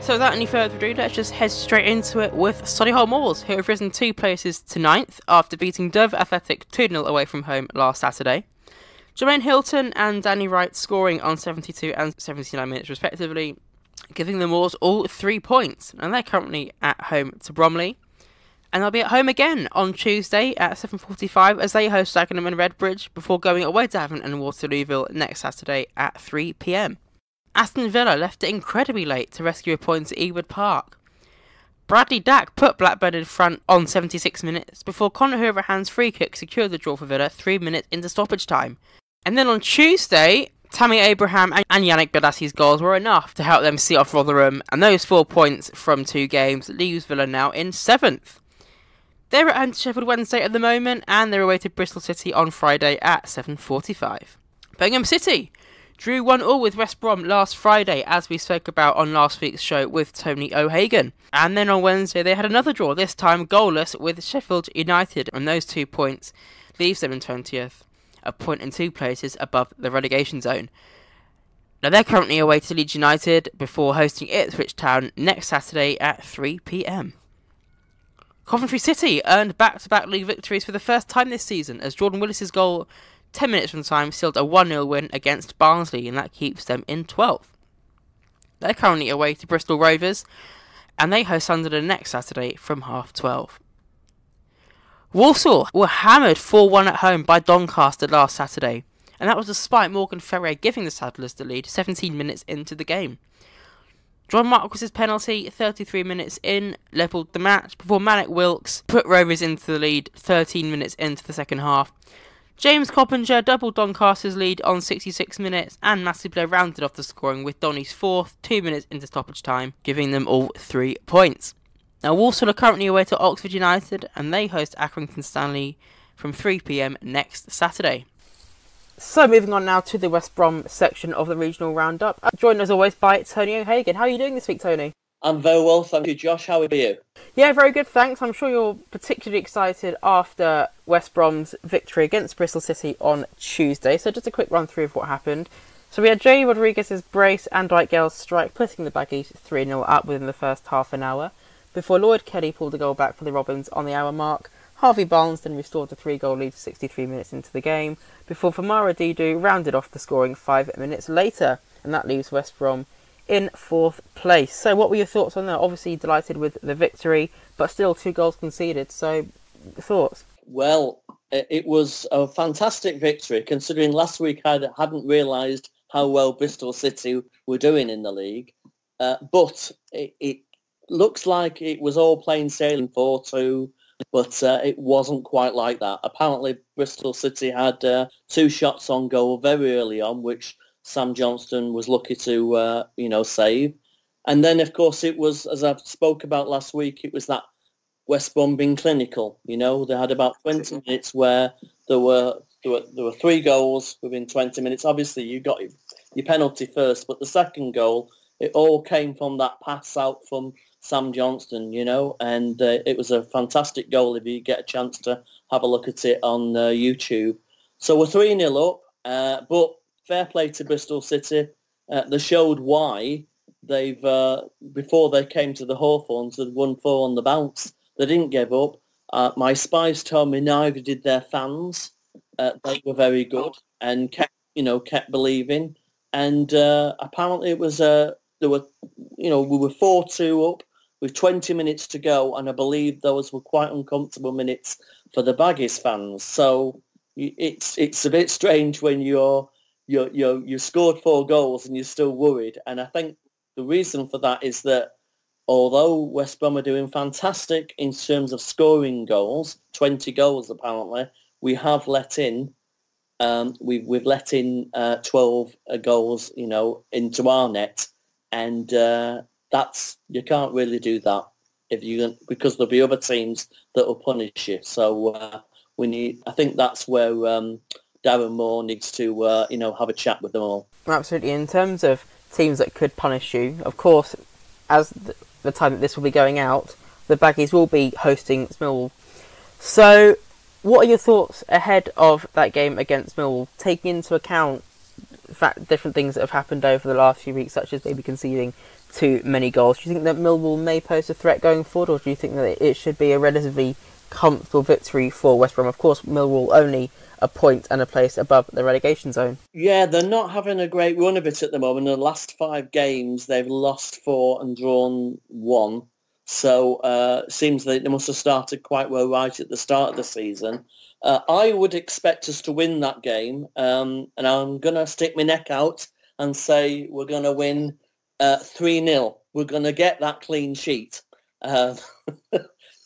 So without any further ado, let's just head straight into it with Solihull Moors, who have risen two places to ninth after beating Dover Athletic two nil away from home last Saturday. Jermaine Hilton and Danny Wright scoring on seventy-two and seventy-nine minutes respectively, giving the Moors all three points, and they're currently at home to Bromley. And they'll be at home again on Tuesday at seven forty-five as they host Dagenham and Redbridge before going away to Havant and Waterlooville next Saturday at three p m. Aston Villa left it incredibly late to rescue a point at Ewood Park. Bradley Dack put Blackburn in front on seventy-six minutes before Conor Houlihan's free kick secured the draw for Villa three minutes into stoppage time. And then on Tuesday, Tammy Abraham and Yannick Bolaisi's goals were enough to help them see off Rotherham, and those four points from two games leaves Villa now in seventh. They're at home to Sheffield Wednesday at the moment, and they're away to Bristol City on Friday at seven forty-five. Birmingham City drew one all with West Brom last Friday, as we spoke about on last week's show with Tony O'Hagan. And then on Wednesday they had another draw, this time goalless with Sheffield United, and those two points leaves them in twentieth, a point and two places above the relegation zone. Now they're currently away to Leeds United before hosting Ipswich Town next Saturday at three p m. Coventry City earned back-to-back league victories for the first time this season, as Jordan Willis' goal ten minutes from time sealed a one nil win against Barnsley, and that keeps them in twelfth. They're currently away to Bristol Rovers, and they host Sunderland next Saturday from half twelve. Walsall were hammered four one at home by Doncaster last Saturday, and that was despite Morgan Ferrier giving the Saddlers the lead seventeen minutes into the game. John Marquis's penalty, thirty-three minutes in, levelled the match before Manic Wilkes put Rovers into the lead thirteen minutes into the second half. James Coppinger doubled Doncaster's lead on sixty-six minutes, and Massive Blair rounded off the scoring with Donny's fourth, two minutes into stoppage time, giving them all three points. Now Walsall are currently away to Oxford United, and they host Accrington Stanley from three p m next Saturday. So moving on now to the West Brom section of the regional roundup. I'm joined as always by Tony O'Hagan. How are you doing this week, Tony? I'm very well, thank you, Josh. How are you? Yeah, very good, thanks. I'm sure you're particularly excited after West Brom's victory against Bristol City on Tuesday. So just a quick run through of what happened. So we had Jay Rodriguez's brace and Dwight Gale's strike, putting the Baggies three nil up within the first half an hour, before Lloyd Kelly pulled a goal back for the Robins on the hour mark. Harvey Barnes then restored the three-goal lead sixty-three minutes into the game, before Famara Didu rounded off the scoring five minutes later, and that leaves West Brom in fourth place. So what were your thoughts on that? Obviously delighted with the victory, but still two goals conceded, so thoughts? Well, it was a fantastic victory, considering last week I hadn't realised how well Bristol City were doing in the league, uh, but it, it looks like it was all plain sailing four two. But uh, it wasn't quite like that. Apparently, Bristol City had uh, two shots on goal very early on, which Sam Johnston was lucky to, uh, you know, save. And then, of course, it was, as I spoke about last week, it was that West Brom being clinical. You know, they had about twenty minutes where there were there were, there were three goals within twenty minutes. Obviously, you got your penalty first, but the second goal, it all came from that pass out from Sam Johnston, you know, and uh, it was a fantastic goal if you get a chance to have a look at it on uh, YouTube. So we're three nil up, uh, but fair play to Bristol City. Uh, they showed why they've, uh, before they came to the Hawthorns, they'd won four on the bounce. They didn't give up. Uh, my spies told me neither did their fans. Uh, they were very good and kept, you know, kept believing. And uh, apparently it was, uh, there were, you know, we were four two up with twenty minutes to go, and I believe those were quite uncomfortable minutes for the Baggies fans. So it's it's a bit strange when you're you're you you scored four goals and you're still worried. And I think the reason for that is that although West Brom are doing fantastic in terms of scoring goals, twenty goals apparently, we have let in um, we've we've let in uh, twelve goals, you know, into our net, and. Uh, That's you can't really do that if you because there'll be other teams that will punish you. So uh, we need. I think that's where um, Darren Moore needs to uh, you know have a chat with them all. Absolutely. In terms of teams that could punish you, of course, as the, the time that this will be going out, the Baggies will be hosting Millwall. So, what are your thoughts ahead of that game against Millwall, taking into account fact, different things that have happened over the last few weeks, such as maybe conceding too many goals. Do you think that Millwall may pose a threat going forward, or do you think that it should be a relatively comfortable victory for West Brom? Of course, Millwall only a point and a place above the relegation zone. Yeah, they're not having a great run of it at the moment. In the last five games, they've lost four and drawn one. So it uh, seems that they must have started quite well right at the start of the season. Uh, I would expect us to win that game, um, and I'm going to stick my neck out and say we're going to win uh, three nil. We're going to get that clean sheet. Uh,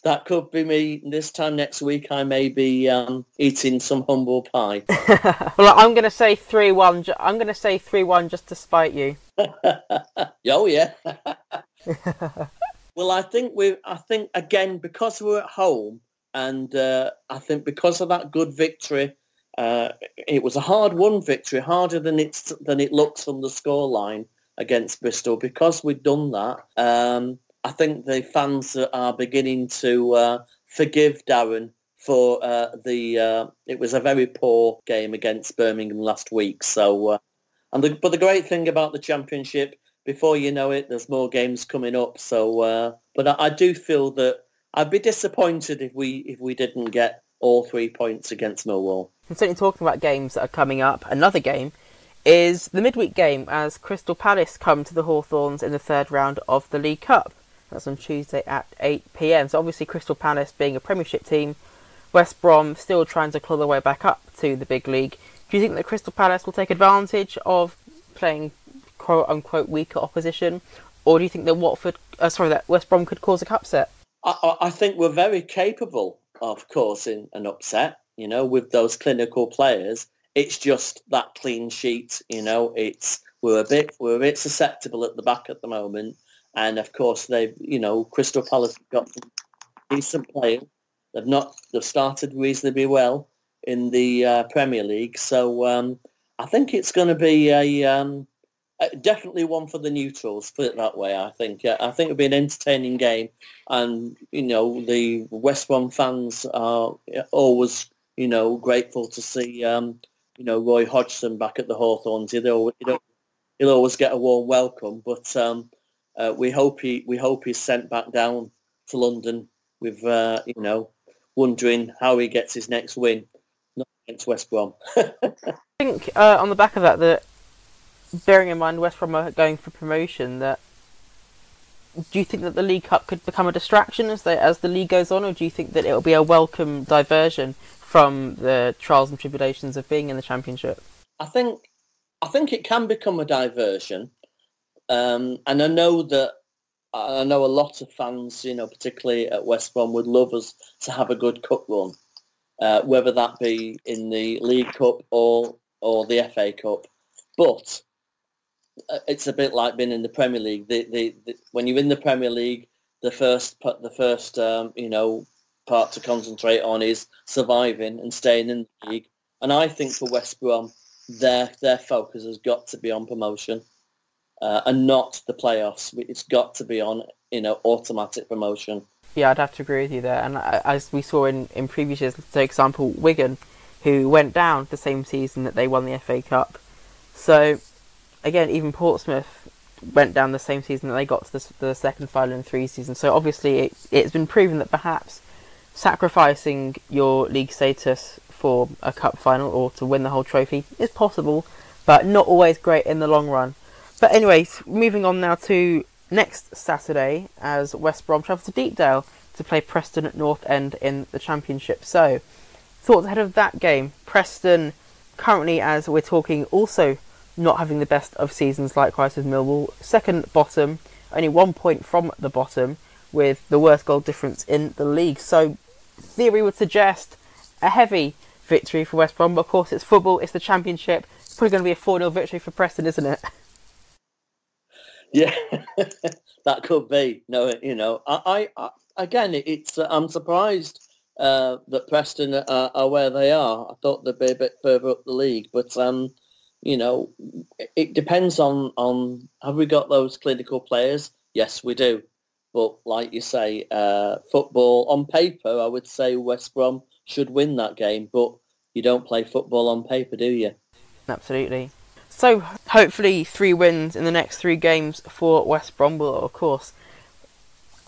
that could be me. This time next week, I may be um, eating some humble pie. Well, I'm going to say three one. I'm going to say three one just to spite you. Oh, yeah. Well, I think, we. I think again, because we're at home, and uh, I think because of that good victory, uh, it was a hard-won victory, harder than it's than it looks from the scoreline against Bristol. Because we've done that, um, I think the fans are beginning to uh, forgive Darren for uh, the. Uh, it was a very poor game against Birmingham last week. So, uh, and the, but the great thing about the Championship, before you know it, there's more games coming up. So, uh, but I, I do feel that. I'd be disappointed if we if we didn't get all three points against Millwall. And certainly talking about games that are coming up, another game is the midweek game as Crystal Palace come to the Hawthorns in the third round of the League Cup. That's on Tuesday at eight p m. So obviously Crystal Palace being a Premiership team, West Brom still trying to claw their way back up to the big league. Do you think that Crystal Palace will take advantage of playing quote-unquote weaker opposition? Or do you think that Watford, uh, sorry, that West Brom could cause a upset? I, I think we're very capable of causing an upset, you know, with those clinical players. It's just that clean sheet, you know. It's we're a bit we're a bit susceptible at the back at the moment, and of course they've, you know, Crystal Palace have got some decent players. They've not they've started reasonably well in the uh, Premier League, so um, I think it's going to be a um, definitely one for the neutrals, put it that way. I think I think it'll be an entertaining game, and you know the West Brom fans are always, you know, grateful to see um, you know Roy Hodgson back at the Hawthorns. He'll he'll always get a warm welcome, but um, uh, we hope he we hope he's sent back down to London with uh, you know wondering how he gets his next win, not against West Brom. I think uh, on the back of that that. Bearing in mind West Brom are going for promotion, that do you think that the League Cup could become a distraction as they, as the league goes on, or do you think that it will be a welcome diversion from the trials and tribulations of being in the Championship? I think I think it can become a diversion, um, and I know that I know a lot of fans, you know, particularly at West Brom, would love us to have a good cup run, uh, whether that be in the League Cup or or the F A Cup, but. It's a bit like being in the Premier League. The, the, the, when you're in the Premier League, the first the first um, you know part to concentrate on is surviving and staying in the league. And I think for West Brom, their their focus has got to be on promotion uh, and not the playoffs. It's got to be on you know automatic promotion. Yeah, I'd have to agree with you there. And as we saw in, in previous years, for example, Wigan, who went down the same season that they won the F A Cup, so. Again, even Portsmouth went down the same season that they got to the, the second final in three seasons. So obviously it, it's been proven that perhaps sacrificing your league status for a cup final or to win the whole trophy is possible, but not always great in the long run. But anyways, moving on now to next Saturday as West Brom travel to Deepdale to play Preston at North End in the Championship. So thoughts ahead of that game. Preston currently, as we're talking, also not having the best of seasons, likewise with Millwall. Second bottom, only one point from the bottom, with the worst goal difference in the league. So, theory would suggest a heavy victory for West Brom. But of course, it's football, it's the Championship. It's probably going to be a four nil victory for Preston, isn't it? Yeah, that could be. No, you know, I, I, I again, it's uh, I'm surprised uh, that Preston are, are where they are. I thought they'd be a bit further up the league, but um. You know, it depends on, on have we got those clinical players? Yes, we do. But like you say, uh, football on paper, I would say West Brom should win that game. But you don't play football on paper, do you? Absolutely. So hopefully three wins in the next three games for West Brom will, of course,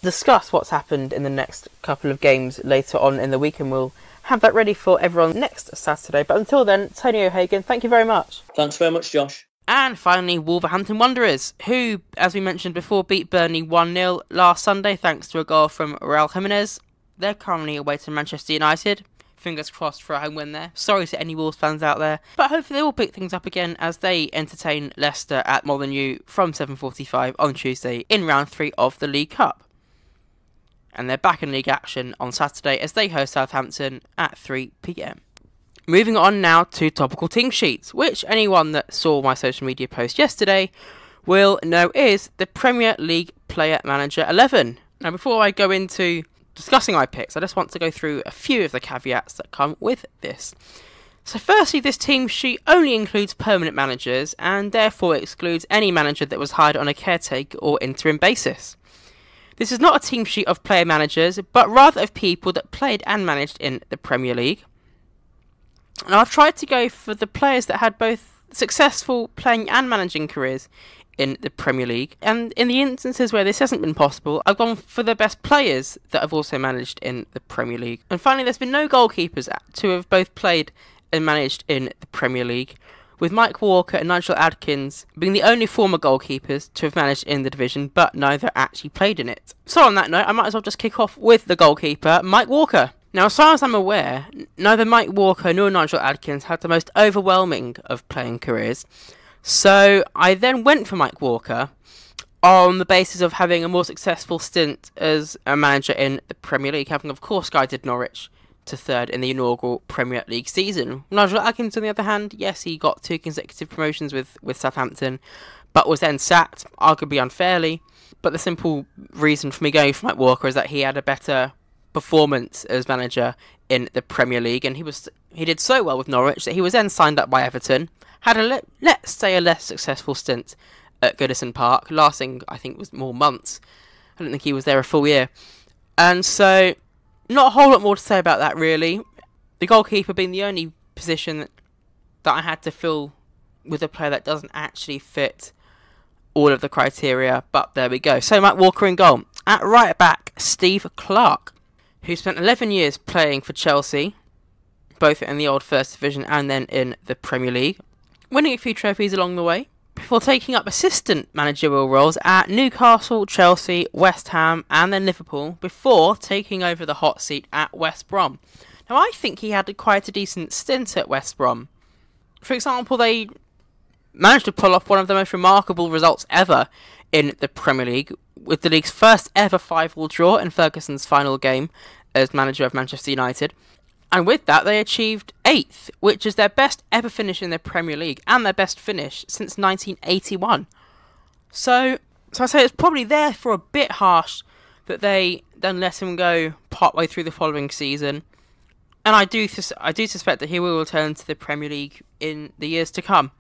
discuss what's happened in the next couple of games later on in the week, and we'll have that ready for everyone next Saturday. But until then, Tony O'Hagan, thank you very much. Thanks very much, Josh. And finally, Wolverhampton Wanderers, who, as we mentioned before, beat Burnley one nil last Sunday thanks to a goal from Raul Jimenez. They're currently away to Manchester United. Fingers crossed for a home win there. Sorry to any Wolves fans out there. But hopefully they will pick things up again as they entertain Leicester at Molineux U from seven forty-five on Tuesday in round three of the League Cup. And they're back in league action on Saturday as they host Southampton at three p m. Moving on now to topical team sheets, which anyone that saw my social media post yesterday will know is the Premier League Player Manager eleven. Now before I go into discussing my picks, I just want to go through a few of the caveats that come with this. So firstly, this team sheet only includes permanent managers and therefore excludes any manager that was hired on a caretaker or interim basis. This is not a team sheet of player managers, but rather of people that played and managed in the Premier League. And I've tried to go for the players that had both successful playing and managing careers in the Premier League. And in the instances where this hasn't been possible, I've gone for the best players that have also managed in the Premier League. And finally, there's been no goalkeepers to have both played and managed in the Premier League, with Mike Walker and Nigel Adkins being the only former goalkeepers to have managed in the division, but neither actually played in it. So on that note, I might as well just kick off with the goalkeeper, Mike Walker. Now, as far as I'm aware, neither Mike Walker nor Nigel Adkins had the most overwhelming of playing careers, so I then went for Mike Walker on the basis of having a more successful stint as a manager in the Premier League, having, of course, guided Norwich to third in the inaugural Premier League season. Nigel Adkins, on the other hand, yes, he got two consecutive promotions with, with Southampton, but was then sacked, arguably unfairly. But the simple reason for me going for Mike Walker is that he had a better performance as manager in the Premier League, and he was he did so well with Norwich that he was then signed up by Everton, had a, le let's say, a less successful stint at Goodison Park, lasting, I think, was more months. I don't think he was there a full year. And so, not a whole lot more to say about that, really. The goalkeeper being the only position that, that I had to fill with a player that doesn't actually fit all of the criteria, but there we go. So Mike Walker in goal. At right back, Steve Clark, who spent eleven years playing for Chelsea, both in the old First Division and then in the Premier League, winning a few trophies along the way, before taking up assistant managerial roles at Newcastle, Chelsea, West Ham and then Liverpool, before taking over the hot seat at West Brom. Now I think he had quite a decent stint at West Brom. For example, they managed to pull off one of the most remarkable results ever in the Premier League, with the league's first ever five all draw in Ferguson's final game as manager of Manchester United. And with that, they achieved eighth, which is their best ever finish in the Premier League and their best finish since nineteen eighty-one. So, so I say it's probably therefore a bit harsh that they then let him go partway through the following season. And I do, I do suspect that he will return to the Premier League in the years to come.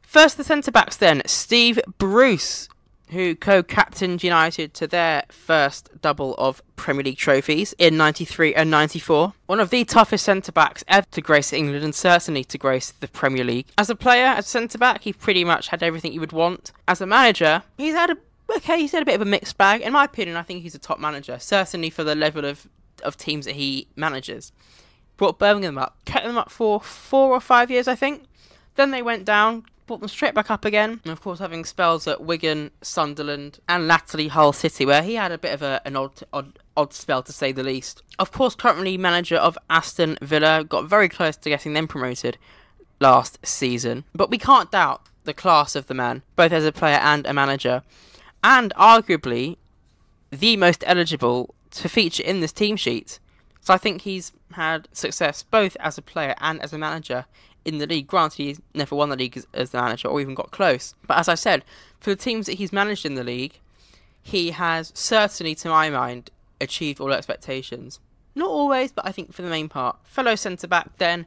First, the centre-backs then. Steve Bruce, who co-captained United to their first double of Premier League trophies in ninety-three and ninety-four. One of the toughest centre-backs ever to grace England and certainly to grace the Premier League. As a player, as a centre-back, he pretty much had everything you would want. As a manager, he's had a, okay, he's had a bit of a mixed bag. In my opinion, I think he's a top manager, certainly for the level of, of teams that he manages. Brought Birmingham up, kept them up for four or five years, I think. Then they went down, brought them straight back up again, and of course having spells at Wigan, Sunderland and latterly Hull City, where he had a bit of a, an odd, odd odd spell to say the least. Of course, currently manager of Aston Villa, got very close to getting them promoted last season, but we can't doubt the class of the man, both as a player and a manager, and arguably the most eligible to feature in this team sheet. So I think he's had success both as a player and as a manager in the league. Granted, he's never won the league as, as the manager or even got close. But as I said, for the teams that he's managed in the league, he has certainly, to my mind, achieved all expectations. Not always, but I think for the main part. Fellow centre-back then,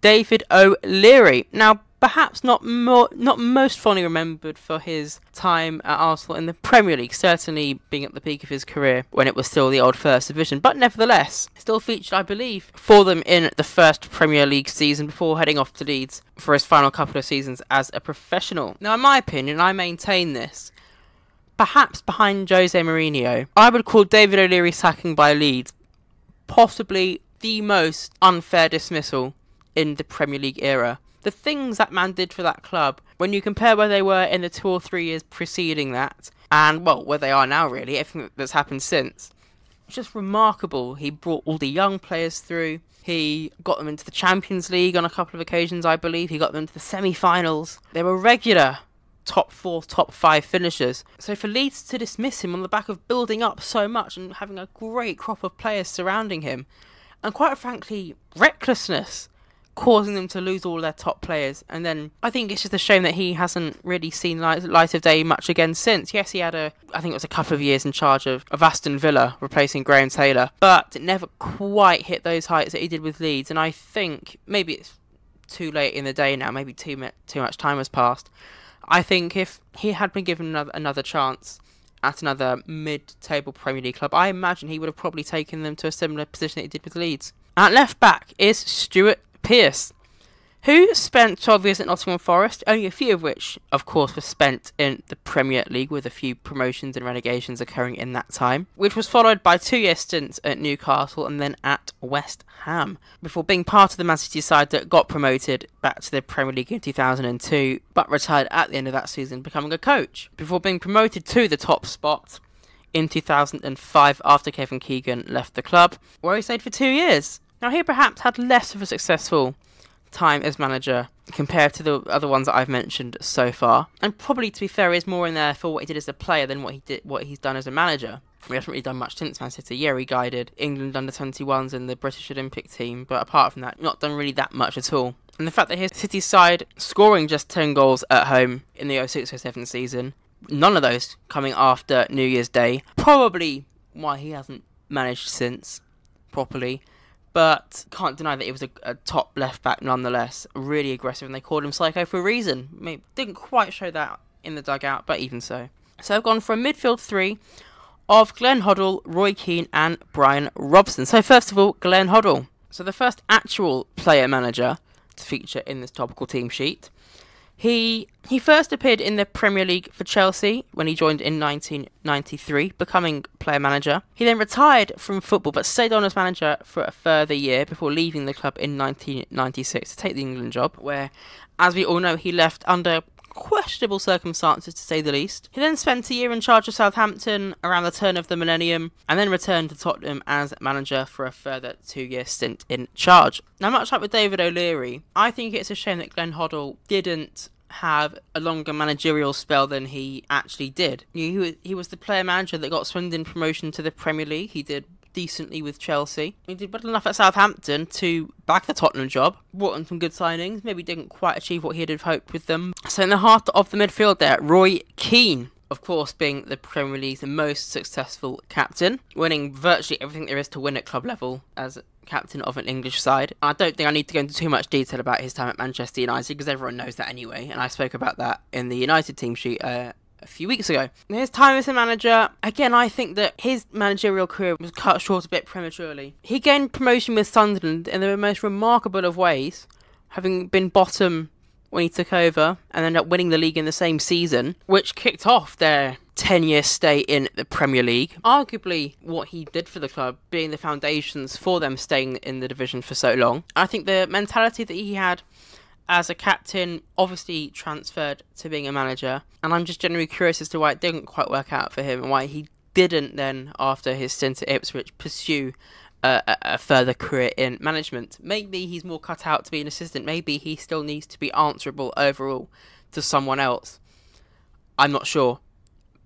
David O'Leary. Now, perhaps not more, not most fondly remembered for his time at Arsenal in the Premier League, certainly being at the peak of his career when it was still the old First Division, but nevertheless, still featured, I believe, for them in the first Premier League season before heading off to Leeds for his final couple of seasons as a professional. Now, in my opinion, I maintain this, perhaps behind Jose Mourinho, I would call David O'Leary's sacking by Leeds possibly the most unfair dismissal in the Premier League era. The things that man did for that club, when you compare where they were in the two or three years preceding that, and, well, where they are now, really, everything that's happened since, it's just remarkable. He brought all the young players through. He got them into the Champions League on a couple of occasions, I believe. He got them into the semi-finals. They were regular top four, top five finishers. So for Leeds to dismiss him on the back of building up so much and having a great crop of players surrounding him, and quite frankly, recklessness, causing them to lose all their top players. And then I think it's just a shame that he hasn't really seen light, light of day much again since. Yes, he had a, I think it was a couple of years in charge of, of Aston Villa, replacing Graham Taylor, but it never quite hit those heights that he did with Leeds. And I think maybe it's too late in the day now, maybe too, too much time has passed. I think if he had been given another, another chance at another mid-table Premier League club, I imagine he would have probably taken them to a similar position that he did with Leeds. At left back is Stuart Pearce, who spent twelve years at Nottingham Forest, only a few of which, of course, were spent in the Premier League, with a few promotions and relegations occurring in that time, which was followed by two-year stints at Newcastle and then at West Ham, before being part of the Man City side that got promoted back to the Premier League in two thousand two, but retired at the end of that season, becoming a coach, before being promoted to the top spot in two thousand five after Kevin Keegan left the club, where he stayed for two years. Now, he perhaps had less of a successful time as manager compared to the other ones that I've mentioned so far, and probably, to be fair, is more in there for what he did as a player than what he did, what he's done as a manager. He hasn't really done much since Man City. Yeah, he guided England under twenty-ones and the British Olympic team, but apart from that, not done really that much at all. And the fact that his City side scoring just ten goals at home in the oh six oh seven season, none of those coming after New Year's Day, probably why he hasn't managed since properly. But can't deny that he was a, a top left-back nonetheless, really aggressive, and they called him Psycho for a reason. I mean, didn't quite show that in the dugout, but even so. So I've gone for a midfield three of Glenn Hoddle, Roy Keane and Brian Robson. So first of all, Glenn Hoddle. So the first actual player-manager to feature in this topical team sheet. He, he first appeared in the Premier League for Chelsea when he joined in nineteen ninety-three, becoming player-manager. He then retired from football but stayed on as manager for a further year before leaving the club in nineteen ninety-six to take the England job, where, as we all know, he left under questionable circumstances, to say the least. He then spent a year in charge of Southampton around the turn of the millennium, and then returned to Tottenham as manager for a further two-year stint in charge. Now, much like with David O'Leary, I think it's a shame that Glenn Hoddle didn't have a longer managerial spell than he actually did. He was the player manager that got Swindon promotion to the Premier League. He did decently with Chelsea. He did well enough at Southampton to back the Tottenham job, brought in some good signings, maybe didn't quite achieve what he had hoped with them. So in the heart of the midfield there, Roy Keane, of course, being the Premier League's most successful captain, winning virtually everything there is to win at club level as captain of an English side. I don't think I need to go into too much detail about his time at Manchester United, because everyone knows that anyway, and I spoke about that in the United team sheet uh, a few weeks ago. His time as a manager, again, I think that his managerial career was cut short a bit prematurely. He gained promotion with Sunderland in the most remarkable of ways, having been bottom when he took over, and ended up winning the league in the same season, which kicked off their ten-year stay in the Premier League. Arguably, what he did for the club, being the foundations for them staying in the division for so long. I think the mentality that he had as a captain obviously transferred to being a manager, and I'm just generally curious as to why it didn't quite work out for him, and why he didn't then, after his stint at Ipswich, pursue Uh, a, a further career in management. Maybe he's more cut out to be an assistant. Maybe he still needs to be answerable overall to someone else. I'm not sure,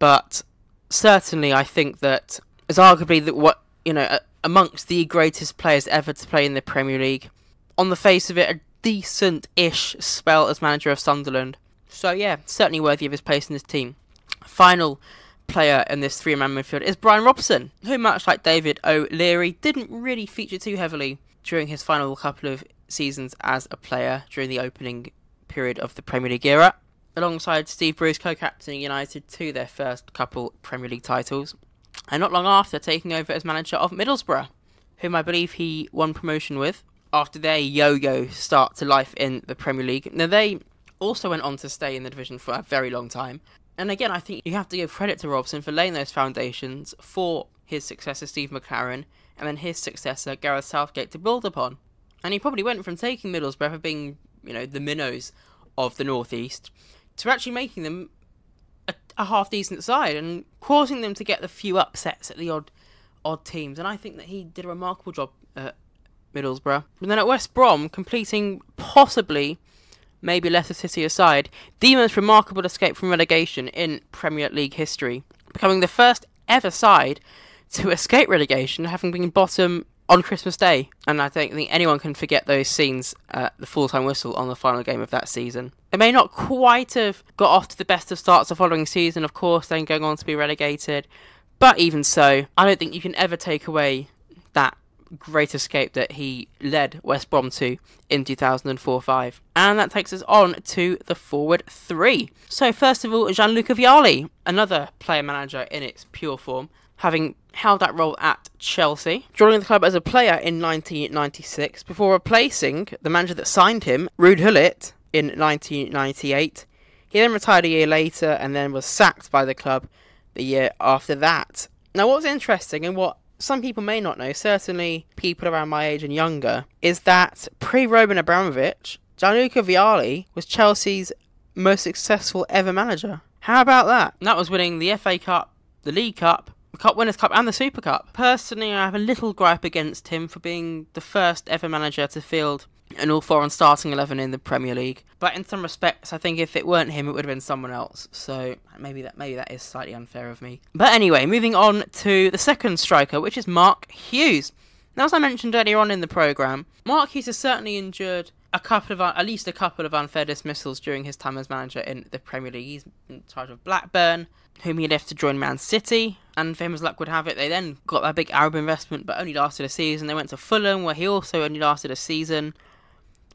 but certainly I think that it's arguably that what you know uh, amongst the greatest players ever to play in the Premier League. On the face of it, a decent-ish spell as manager of Sunderland. So yeah, certainly worthy of his place in this team. Final player in this three-man midfield is Brian Robson, who, much like David O'Leary, didn't really feature too heavily during his final couple of seasons as a player during the opening period of the Premier League era, alongside Steve Bruce co-captaining United to their first couple Premier League titles, and not long after taking over as manager of Middlesbrough, whom I believe he won promotion with, after their yo-yo start to life in the Premier League. Now, they also went on to stay in the division for a very long time, and again, I think you have to give credit to Robson for laying those foundations for his successor Steve McLaren, and then his successor Gareth Southgate to build upon. And he probably went from taking Middlesbrough for being, you know, the minnows of the North East, to actually making them a, a half-decent side and causing them to get the few upsets at the odd odd teams. And I think that he did a remarkable job at Middlesbrough. And then at West Brom, completing possibly, maybe Leicester City aside, the most remarkable escape from relegation in Premier League history, becoming the first ever side to escape relegation, having been bottom on Christmas Day. And I don't think anyone can forget those scenes at the full-time whistle on the final game of that season. They may not quite have got off to the best of starts the following season, of course, then going on to be relegated, but even so, I don't think you can ever take away that great escape that he led West Brom to in two thousand four five. And that takes us on to the forward three. So first of all, Gianluca Vialli, another player manager in its pure form, having held that role at Chelsea, joining the club as a player in nineteen ninety-six before replacing the manager that signed him, Ruud Gullit, in nineteen ninety-eight. He then retired a year later and then was sacked by the club the year after that. Now, what's interesting, and what some people may not know, certainly people around my age and younger, is that pre-Roman Abramovich, Gianluca Vialli was Chelsea's most successful ever manager. How about that? And that was winning the F A Cup, the League Cup, the Cup Winners' Cup and the Super Cup. Personally, I have a little gripe against him for being the first ever manager to field an all-foreign starting eleven in the Premier League. But in some respects, I think if it weren't him, it would have been someone else. So maybe that maybe that is slightly unfair of me. But anyway, moving on to the second striker, which is Mark Hughes. Now, as I mentioned earlier on in the programme, Mark Hughes has certainly endured a couple of at least a couple of unfair dismissals during his time as manager in the Premier League. He's in charge of Blackburn, whom he left to join Man City, and famous luck would have it, they then got that big Arab investment, but only lasted a season. They went to Fulham, where he also only lasted a season.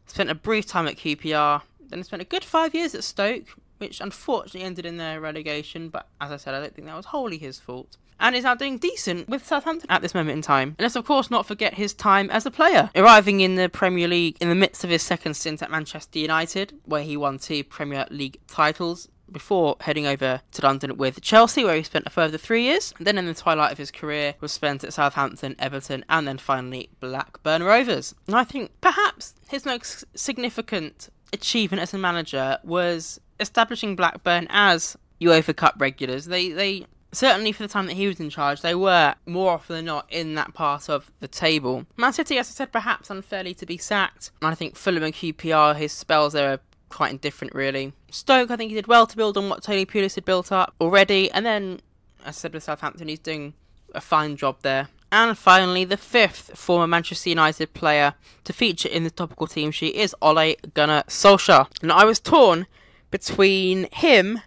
Spent a brief time at Q P R, then spent a good five years at Stoke, which unfortunately ended in their relegation, but as I said, I don't think that was wholly his fault. And is now doing decent with Southampton at this moment in time. And let's of course not forget his time as a player, arriving in the Premier League in the midst of his second stint at Manchester United, where he won two Premier League titles, before heading over to London with Chelsea, where he spent a further three years. And then in the twilight of his career was spent at Southampton, Everton, and then finally Blackburn Rovers. And I think perhaps his most significant achievement as a manager was establishing Blackburn as UEFA Cup regulars. They, they certainly, for the time that he was in charge, they were more often than not in that part of the table. Man City, as I said, perhaps unfairly to be sacked. And I think Fulham and Q P R, his spells there are quite indifferent, really. Stoke, I think he did well to build on what Tony Pulis had built up already. And then, as I said, with Southampton, he's doing a fine job there. And finally, the fifth former Manchester United player to feature in the topical team sheet is Ole Gunnar Solskjaer. And I was torn between him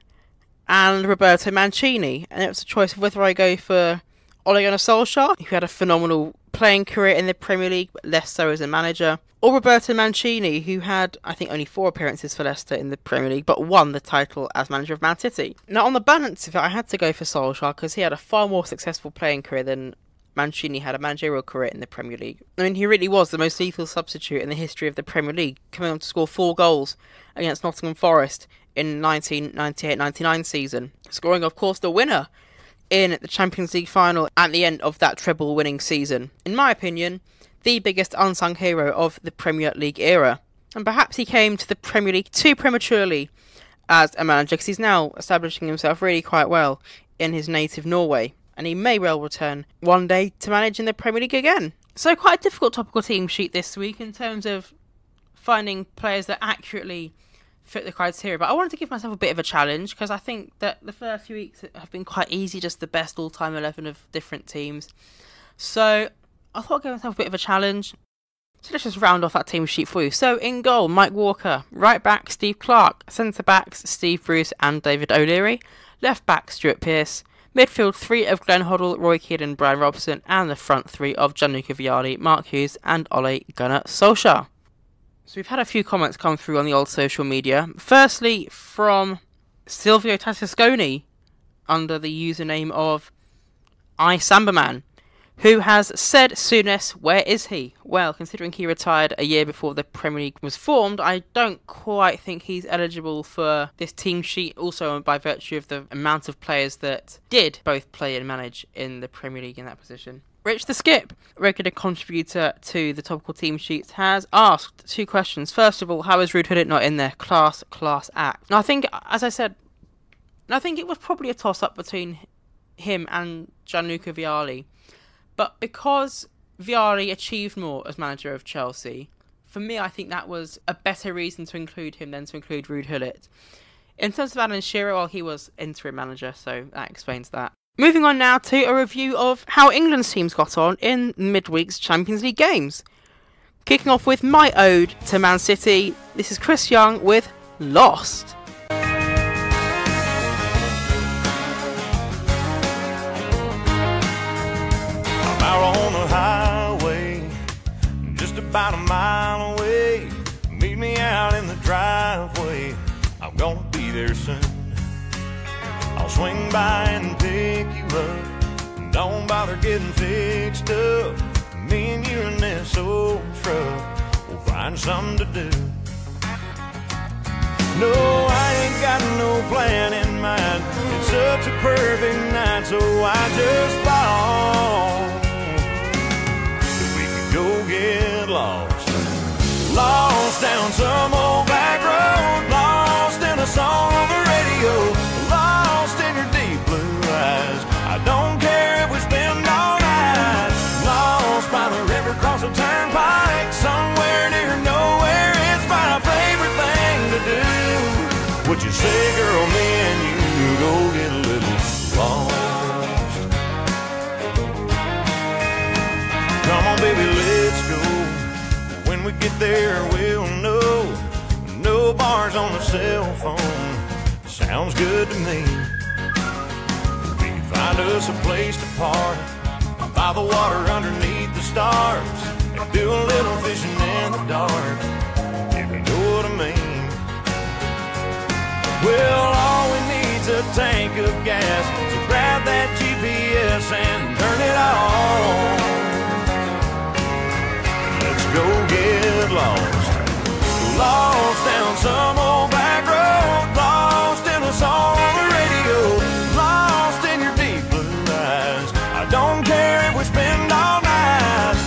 and Roberto Mancini. And it was a choice of whether I go for Ole Gunnar Solskjaer, who had a phenomenal playing career in the Premier League, but less so as a manager, or Roberto Mancini, who had, I think, only four appearances for Leicester in the Premier League, but won the title as manager of Man City. Now, on the balance of it, I had to go for Solskjaer, because he had a far more successful playing career than Mancini had a managerial career in the Premier League. I mean, he really was the most lethal substitute in the history of the Premier League, coming on to score four goals against Nottingham Forest in nineteen ninety-eight ninety-nine season, scoring, of course, the winner in the Champions League final at the end of that treble-winning season. In my opinion, the biggest unsung hero of the Premier League era. And perhaps he came to the Premier League too prematurely as a manager, because he's now establishing himself really quite well in his native Norway. And he may well return one day to manage in the Premier League again. So quite a difficult topical team sheet this week in terms of finding players that accurately fit the criteria, but I wanted to give myself a bit of a challenge, because I think that the first few weeks have been quite easy, just the best all-time eleven of different teams. So I thought I'd give myself a bit of a challenge. So let's just round off that team sheet for you. So in goal, Mike Walker. Right back, Steve Clark. Centre backs, Steve Bruce and David O'Leary. Left back, Stuart Pearce. Midfield three of Glenn Hoddle, Roy Keane and Brian Robson, and the front three of Gianluca Vialli, Mark Hughes and Ole Gunnar Solskjaer. So we've had a few comments come through on the old social media. Firstly, from Silvio Tascasconi, under the username of iSamberman, who has said, Souness, where is he? Well, considering he retired a year before the Premier League was formed, I don't quite think he's eligible for this team sheet, also by virtue of the amount of players that did both play and manage in the Premier League in that position. Rich the Skip, regular contributor to the Topical Team Sheets, has asked two questions. First of all, how is Rude Huddit not in their class, class act? And I think, as I said, I think it was probably a toss-up between him and Gianluca Vialli. But because Vialli achieved more as manager of Chelsea, for me, I think that was a better reason to include him than to include Ruud Gullit. In terms of Alan Shearer, well, he was interim manager, so that explains that. Moving on now to a review of how England's teams got on in midweek's Champions League games. Kicking off with my ode to Man City, this is Chris Young with Lost. I'm out on the highway, just about a mile away. Meet me out in the driveway, I'm gonna be there soon. I'll swing by and pick you up, don't bother getting fixed up. Me and you in this old truck, we'll find something to do. No, I ain't got no plan in mind, it's such a perfect night, so I just thought that we could go get lost. Lost down some old back road, lost in a song on the radio, lost in your deep blue eyes. I don't care if we spend all night. Lost by the river, cross the turnpike, somewhere near nowhere. It's my favorite thing to do. Would you say, girl, me and you go get a little lost? Come on, baby, let's go. When we get there, we'll know. No bars on the cell phone. Sounds good to me. We can find us a place to park by the water underneath the stars and do a little fishing in the dark, if you know what I mean. Well, all we need's a tank of gas, so grab that G P S and turn it on. Let's go get lost. Lost down some old back road, lost in a song on the radio, lost in your deep blue eyes. I don't care if we spend all night.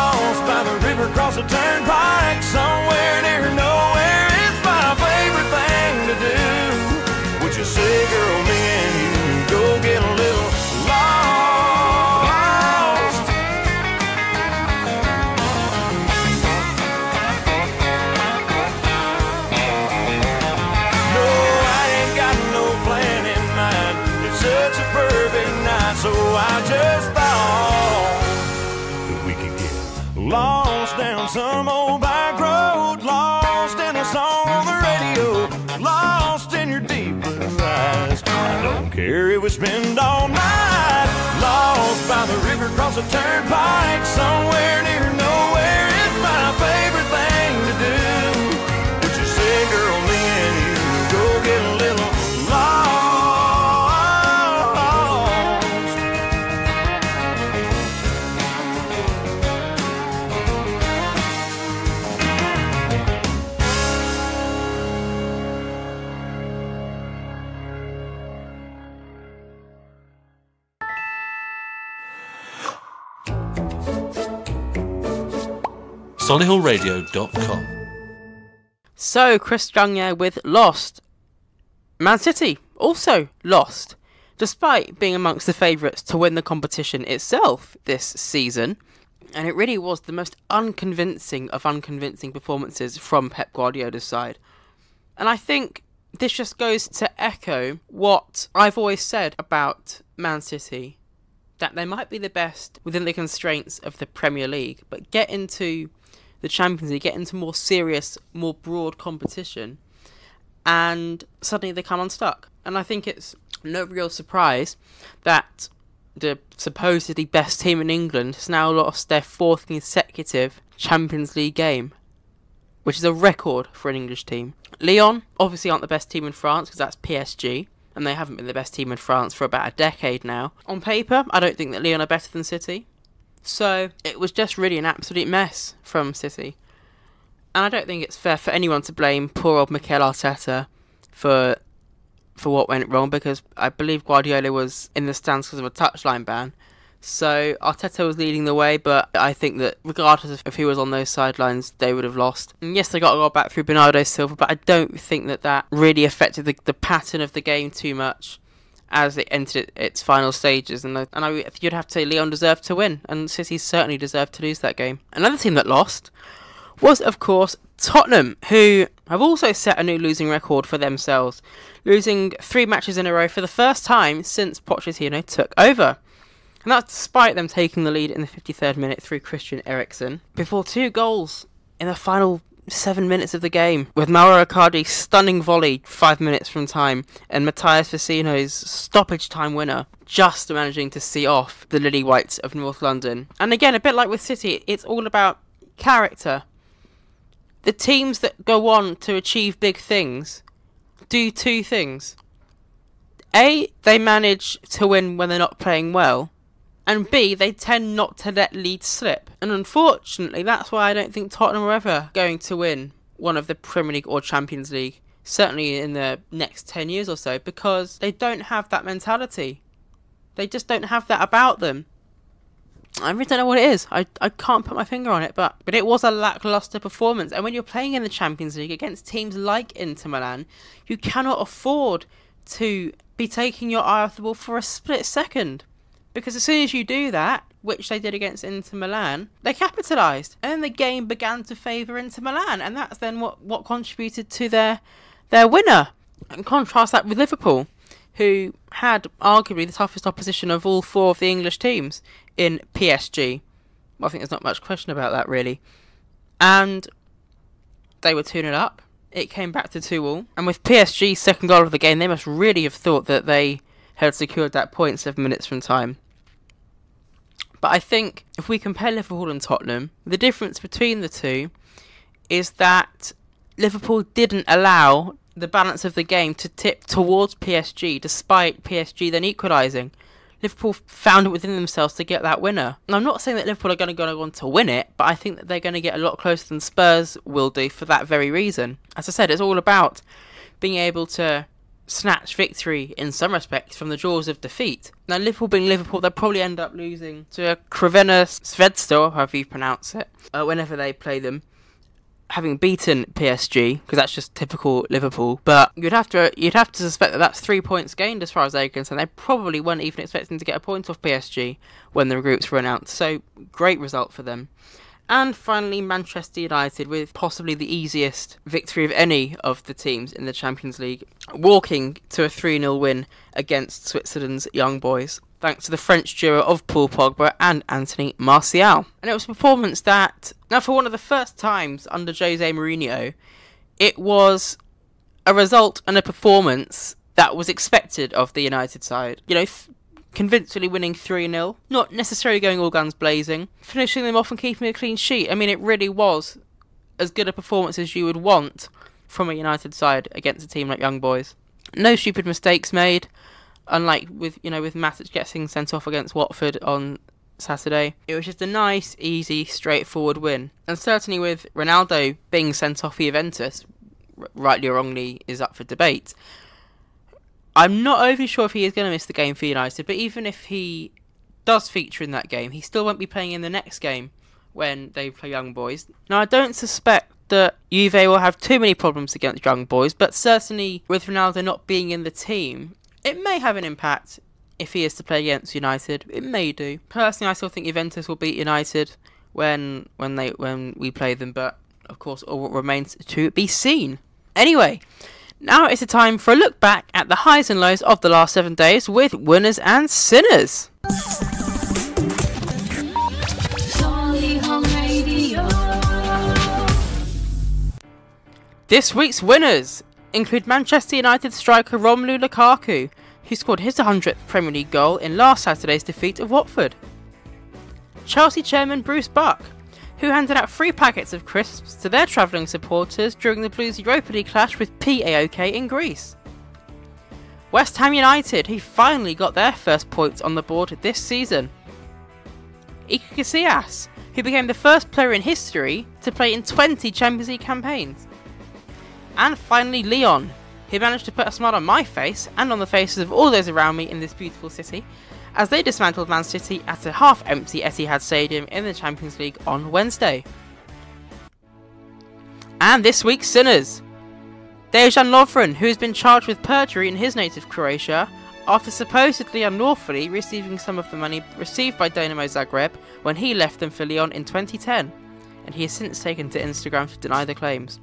Lost by the river, cross the turnpike, somewhere near nowhere. It's my favorite thing to do. Would you say, girl, me and you go get a little lost? No, I ain't got no plan in mind. It's such a perfect night, so I just thought that we could get lost down some old back road, lost in a song on the radio, lost in your deep blue eyes. I don't care if we spend all night. Lost by the river, cross the turnpike, somewhere near nowhere. It's my favorite thing to do. Would you say, girl, me and you go get a little lost? solihull radio dot com. So, Chris Jungier with Lost. Man City, also lost, despite being amongst the favourites to win the competition itself this season. And it really was the most unconvincing of unconvincing performances from Pep Guardiola's side. And I think this just goes to echo what I've always said about Man City, that they might be the best within the constraints of the Premier League, but get into the Champions League, get into more serious, more broad competition, and suddenly they come unstuck. And I think it's no real surprise that the supposedly best team in England has now lost their fourth consecutive Champions League game. which is a record for an English team. Lyon obviously aren't the best team in France because that's P S G, and they haven't been the best team in France for about a decade now. On paper, I don't think that Lyon are better than City. So it was just really an absolute mess from City. And I don't think it's fair for anyone to blame poor old Mikel Arteta for for what went wrong, because I believe Guardiola was in the stands because of a touchline ban. So Arteta was leading the way, but I think that regardless of who was on those sidelines, they would have lost. And yes, they got a goal back through Bernardo Silva, but I don't think that that really affected the, the pattern of the game too much as it entered its final stages, and I, and I, you'd have to say Lyon deserved to win, and City certainly deserved to lose that game. Another team that lost was, of course, Tottenham, who have also set a new losing record for themselves, losing three matches in a row for the first time since Pochettino took over. And that's despite them taking the lead in the fifty-third minute through Christian Eriksen, before two goals in the final seven minutes of the game, with Mauro Icardi's stunning volley five minutes from time and Matthias Vecino's stoppage time winner just managing to see off the Lily Whites of North London. And again, a bit like with City, it's all about character. The teams that go on to achieve big things do two things. A, they manage to win when they're not playing well, and B, they tend not to let leads slip. And unfortunately, that's why I don't think Tottenham are ever going to win one of the Premier League or Champions League, certainly in the next ten years or so, because they don't have that mentality. They just don't have that about them. I really don't know what it is. I, I can't put my finger on it, but, but it was a lacklustre performance. And when you're playing in the Champions League against teams like Inter Milan, you cannot afford to be taking your eye off the ball for a split second. Because as soon as you do that, which they did against Inter Milan, they capitalised. And then the game began to favour Inter Milan. And that's then what, what contributed to their, their winner. And contrast that with Liverpool, who had arguably the toughest opposition of all four of the English teams in P S G. Well, I think there's not much question about that, really. And they were two nil up. It came back to two all. And with P S G's second goal of the game, they must really have thought that they had secured that point seven minutes from time. But I think if we compare Liverpool and Tottenham, the difference between the two is that Liverpool didn't allow the balance of the game to tip towards P S G, despite P S G then equalising. Liverpool found it within themselves to get that winner. And I'm not saying that Liverpool are going to go on to win it, but I think that they're going to get a lot closer than Spurs will do for that very reason. As I said, it's all about being able to snatch victory in some respects from the jaws of defeat. Now, Liverpool being Liverpool, they'll probably end up losing to Crvena Zvezda, however you pronounce it, uh, whenever they play them, having beaten P S G, because that's just typical Liverpool. But you'd have to you'd have to suspect that that's three points gained as far as they're concerned. They probably weren't even expecting to get a point off P S G when the groups were announced. So great result for them. And finally, Manchester United, with possibly the easiest victory of any of the teams in the Champions League, walking to a three nil win against Switzerland's young boys, thanks to the French duo of Paul Pogba and Anthony Martial. And it was a performance that, now for one of the first times under Jose Mourinho, it was a result and a performance that was expected of the United side. You know, convincingly winning three nil, not necessarily going all guns blazing, finishing them off and keeping a clean sheet. I mean, it really was as good a performance as you would want from a United side against a team like Young Boys. No stupid mistakes made, unlike with, you know, with Matic getting sent off against Watford on Saturday. It was just a nice, easy, straightforward win. And certainly with Ronaldo being sent off for Juventus, rightly or wrongly is up for debate. I'm not overly sure if he is going to miss the game for United, but even if he does feature in that game, he still won't be playing in the next game when they play Young Boys. Now, I don't suspect that Juve will have too many problems against Young Boys, but certainly with Ronaldo not being in the team, it may have an impact if he is to play against United. It may do. Personally, I still think Juventus will beat United when when they when we play them, but of course, all remains to be seen. Anyway, now it's the time for a look back at the highs and lows of the last seven days with winners and sinners. Solihull Radio. This week's winners include Manchester United striker Romelu Lukaku, who scored his one hundredth Premier League goal in last Saturday's defeat of Watford. Chelsea chairman Bruce Buck, who handed out free packets of crisps to their travelling supporters during the Blues' Europa League clash with P A O K in Greece. West Ham United, who finally got their first points on the board this season. Iker Casillas, who became the first player in history to play in twenty Champions League campaigns. And finally Lyon, who managed to put a smile on my face and on the faces of all those around me in this beautiful city, as they dismantled Man City at a half-empty Etihad Stadium in the Champions League on Wednesday. And this week's sinners! Dejan Lovren, who has been charged with perjury in his native Croatia, after supposedly unlawfully receiving some of the money received by Dynamo Zagreb when he left them for Lyon in twenty ten, and he has since taken to Instagram to deny the claims.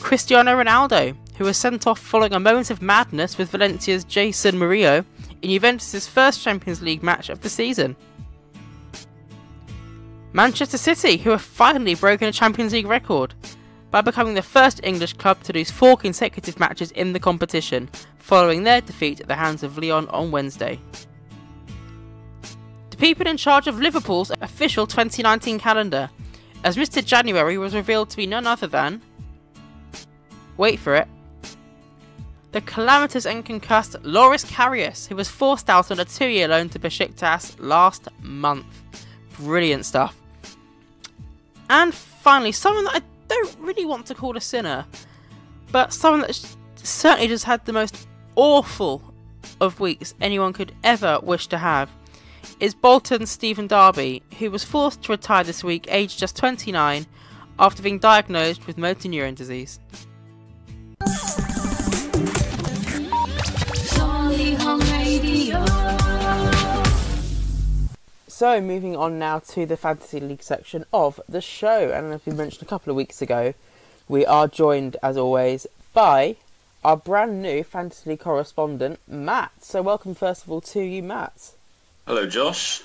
Cristiano Ronaldo, who was sent off following a moment of madness with Valencia's Jason Murillo in Juventus' first Champions League match of the season. Manchester City, who have finally broken a Champions League record by becoming the first English club to lose four consecutive matches in the competition, following their defeat at the hands of Lyon on Wednesday. The people in charge of Liverpool's official twenty nineteen calendar, as Mister January was revealed to be none other than, wait for it, the calamitous and concussed Loris Karius, who was forced out on a two-year loan to Besiktas last month. Brilliant stuff. And finally, someone that I don't really want to call a sinner, but someone that certainly just had the most awful of weeks anyone could ever wish to have, is Bolton's Stephen Darby, who was forced to retire this week, aged just twenty-nine, after being diagnosed with motor neurone disease. So, moving on now to the Fantasy League section of the show, and as we mentioned a couple of weeks ago, we are joined, as always, by our brand new Fantasy League correspondent, Matt. So, welcome first of all to you, Matt. Hello, Josh.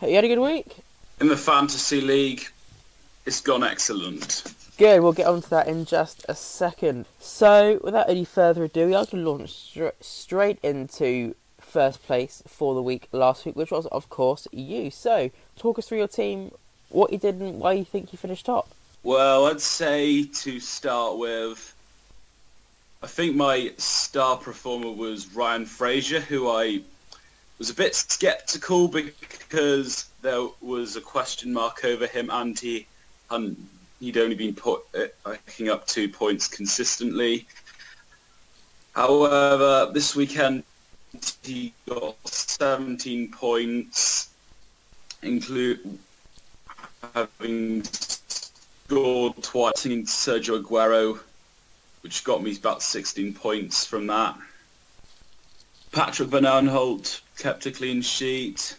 Have you had a good week? In the Fantasy League, it's gone excellent. Good, we'll get on to that in just a second. So, without any further ado, we are going to launch st straight into first place for the week last week, which was, of course, you. So, talk us through your team, what you did and why you think you finished top. Well, I'd say to start with, I think my star performer was Ryan Fraser, who I was a bit sceptical because there was a question mark over him and he hadn't, he'd only been put, uh, picking up two points consistently. However, this weekend, he got seventeen points, including having scored twice in Sergio Aguero, which got me about sixteen points from that. Patrick Van Aanholt kept a clean sheet.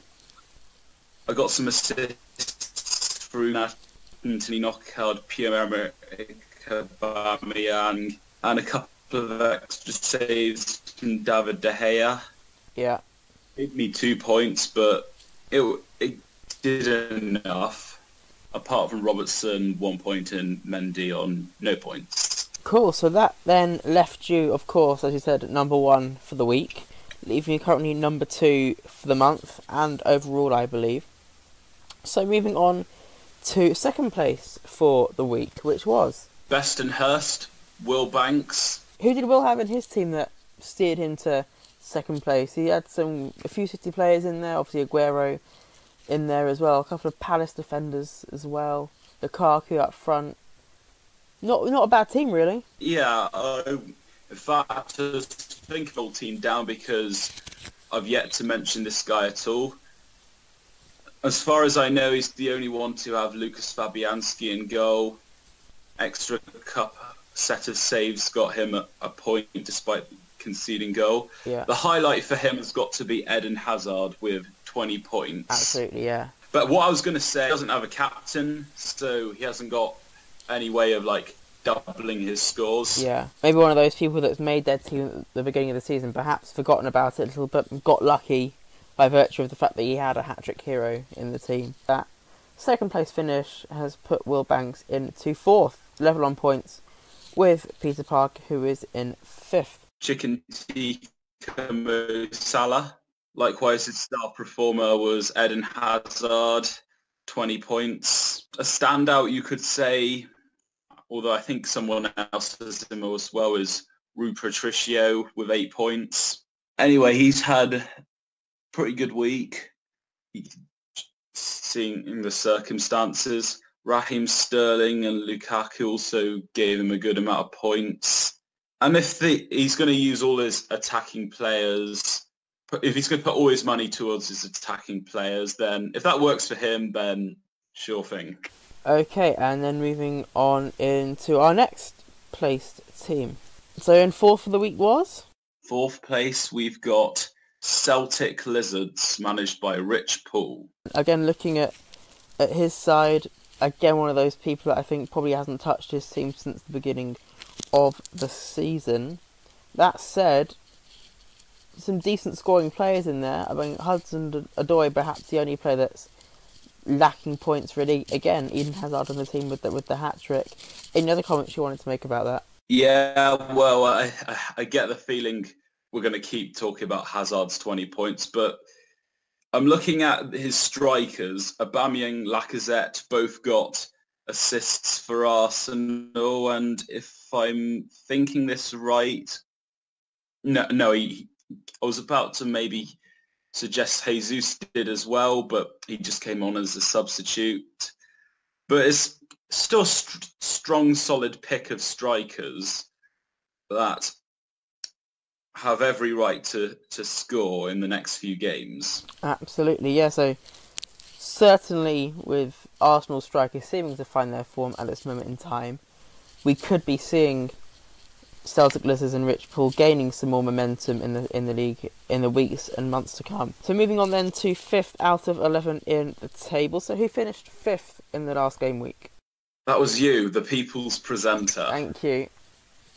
I got some assists through Anthony Knockout, Pierre-Emerick Aubameyang, and a couple of extra saves from David De Gea. Yeah. Gave me two points, but it, it did enough. Apart from Robertson, one point, and Mendy on no points. Cool, so that then left you, of course, as you said, at number one for the week, leaving you currently number two for the month, and overall, I believe. So moving on to second place for the week, which was Beston Hurst, Will Banks. Who did Will have in his team that steered him to second place? He had some a few City players in there, obviously Aguero in there as well, a couple of Palace defenders as well, Lukaku up front. Not not a bad team, really. Yeah, uh, in fact, I was thinking the whole team down because I've yet to mention this guy at all. As far as I know, he's the only one to have Lucas Fabianski in goal. Extra cup set of saves got him a, a point despite conceding goal. Yeah. The highlight for him has got to be Eden Hazard with twenty points. Absolutely, yeah. But what I was going to say, he doesn't have a captain, so he hasn't got any way of like doubling his scores. Yeah, maybe one of those people that's made their team at the beginning of the season, perhaps forgotten about it a little bit, got lucky by virtue of the fact that he had a hat-trick hero in the team. That second place finish has put Will Banks into fourth, level on points with Peter Park, who is in fifth. Chicken Tikka Mo Salah. Likewise, his star performer was Eden Hazard. twenty points. A standout, you could say, although I think someone else does him as well, is Rui Patricio with eight points. Anyway, he's had a pretty good week, seeing in the circumstances. Raheem Sterling and Lukaku also gave him a good amount of points. And if the, he's going to use all his attacking players, if he's going to put all his money towards his attacking players, then if that works for him, then sure thing. Okay, and then moving on into our next placed team. So in fourth for the week was? Fourth place, we've got Celtic Lizards, managed by Rich Paul. Again, looking at, at his side, again, one of those people that I think probably hasn't touched his team since the beginning of the season. That said, some decent scoring players in there. I mean, Hudson Odoi, perhaps the only player that's lacking points really. Again, Eden Hazard on the team with the, with the hat-trick. Any other comments you wanted to make about that? Yeah, well, I, I get the feeling we're going to keep talking about Hazard's twenty points, but I'm looking at his strikers. Aubameyang, Lacazette both got assists for Arsenal, and if I'm thinking this right, no, no, he, I was about to maybe suggest Jesus did as well, but he just came on as a substitute. But it's still a st- strong, solid pick of strikers that have every right to, to score in the next few games. Absolutely, yeah. So certainly with Arsenal strikers seeming to find their form at this moment in time, we could be seeing Celtic Lizards and Rich Paul gaining some more momentum in the in the league in the weeks and months to come. So moving on then to fifth out of eleven in the table. So who finished fifth in the last game week? That was you, the People's Presenter. Thank you.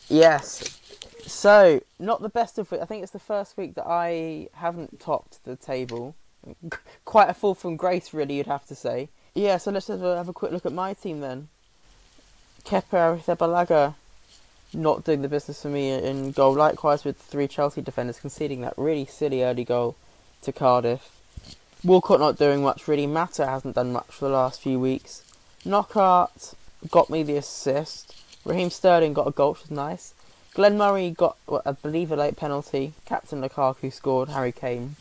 Yes. So, not the best of it. I think it's the first week that I haven't topped the table. Quite a fall from grace, really, you'd have to say. Yeah, so let's have a, have a quick look at my team then. Kepa Arrizabalaga not doing the business for me in goal. Likewise with three Chelsea defenders conceding that really silly early goal to Cardiff. Walcott not doing much, really. Mata hasn't done much for the last few weeks. Knockhart got me the assist. Raheem Sterling got a goal, which was nice. Glenn Murray got, well, I believe, a late penalty. Captain Lukaku scored. Harry Kane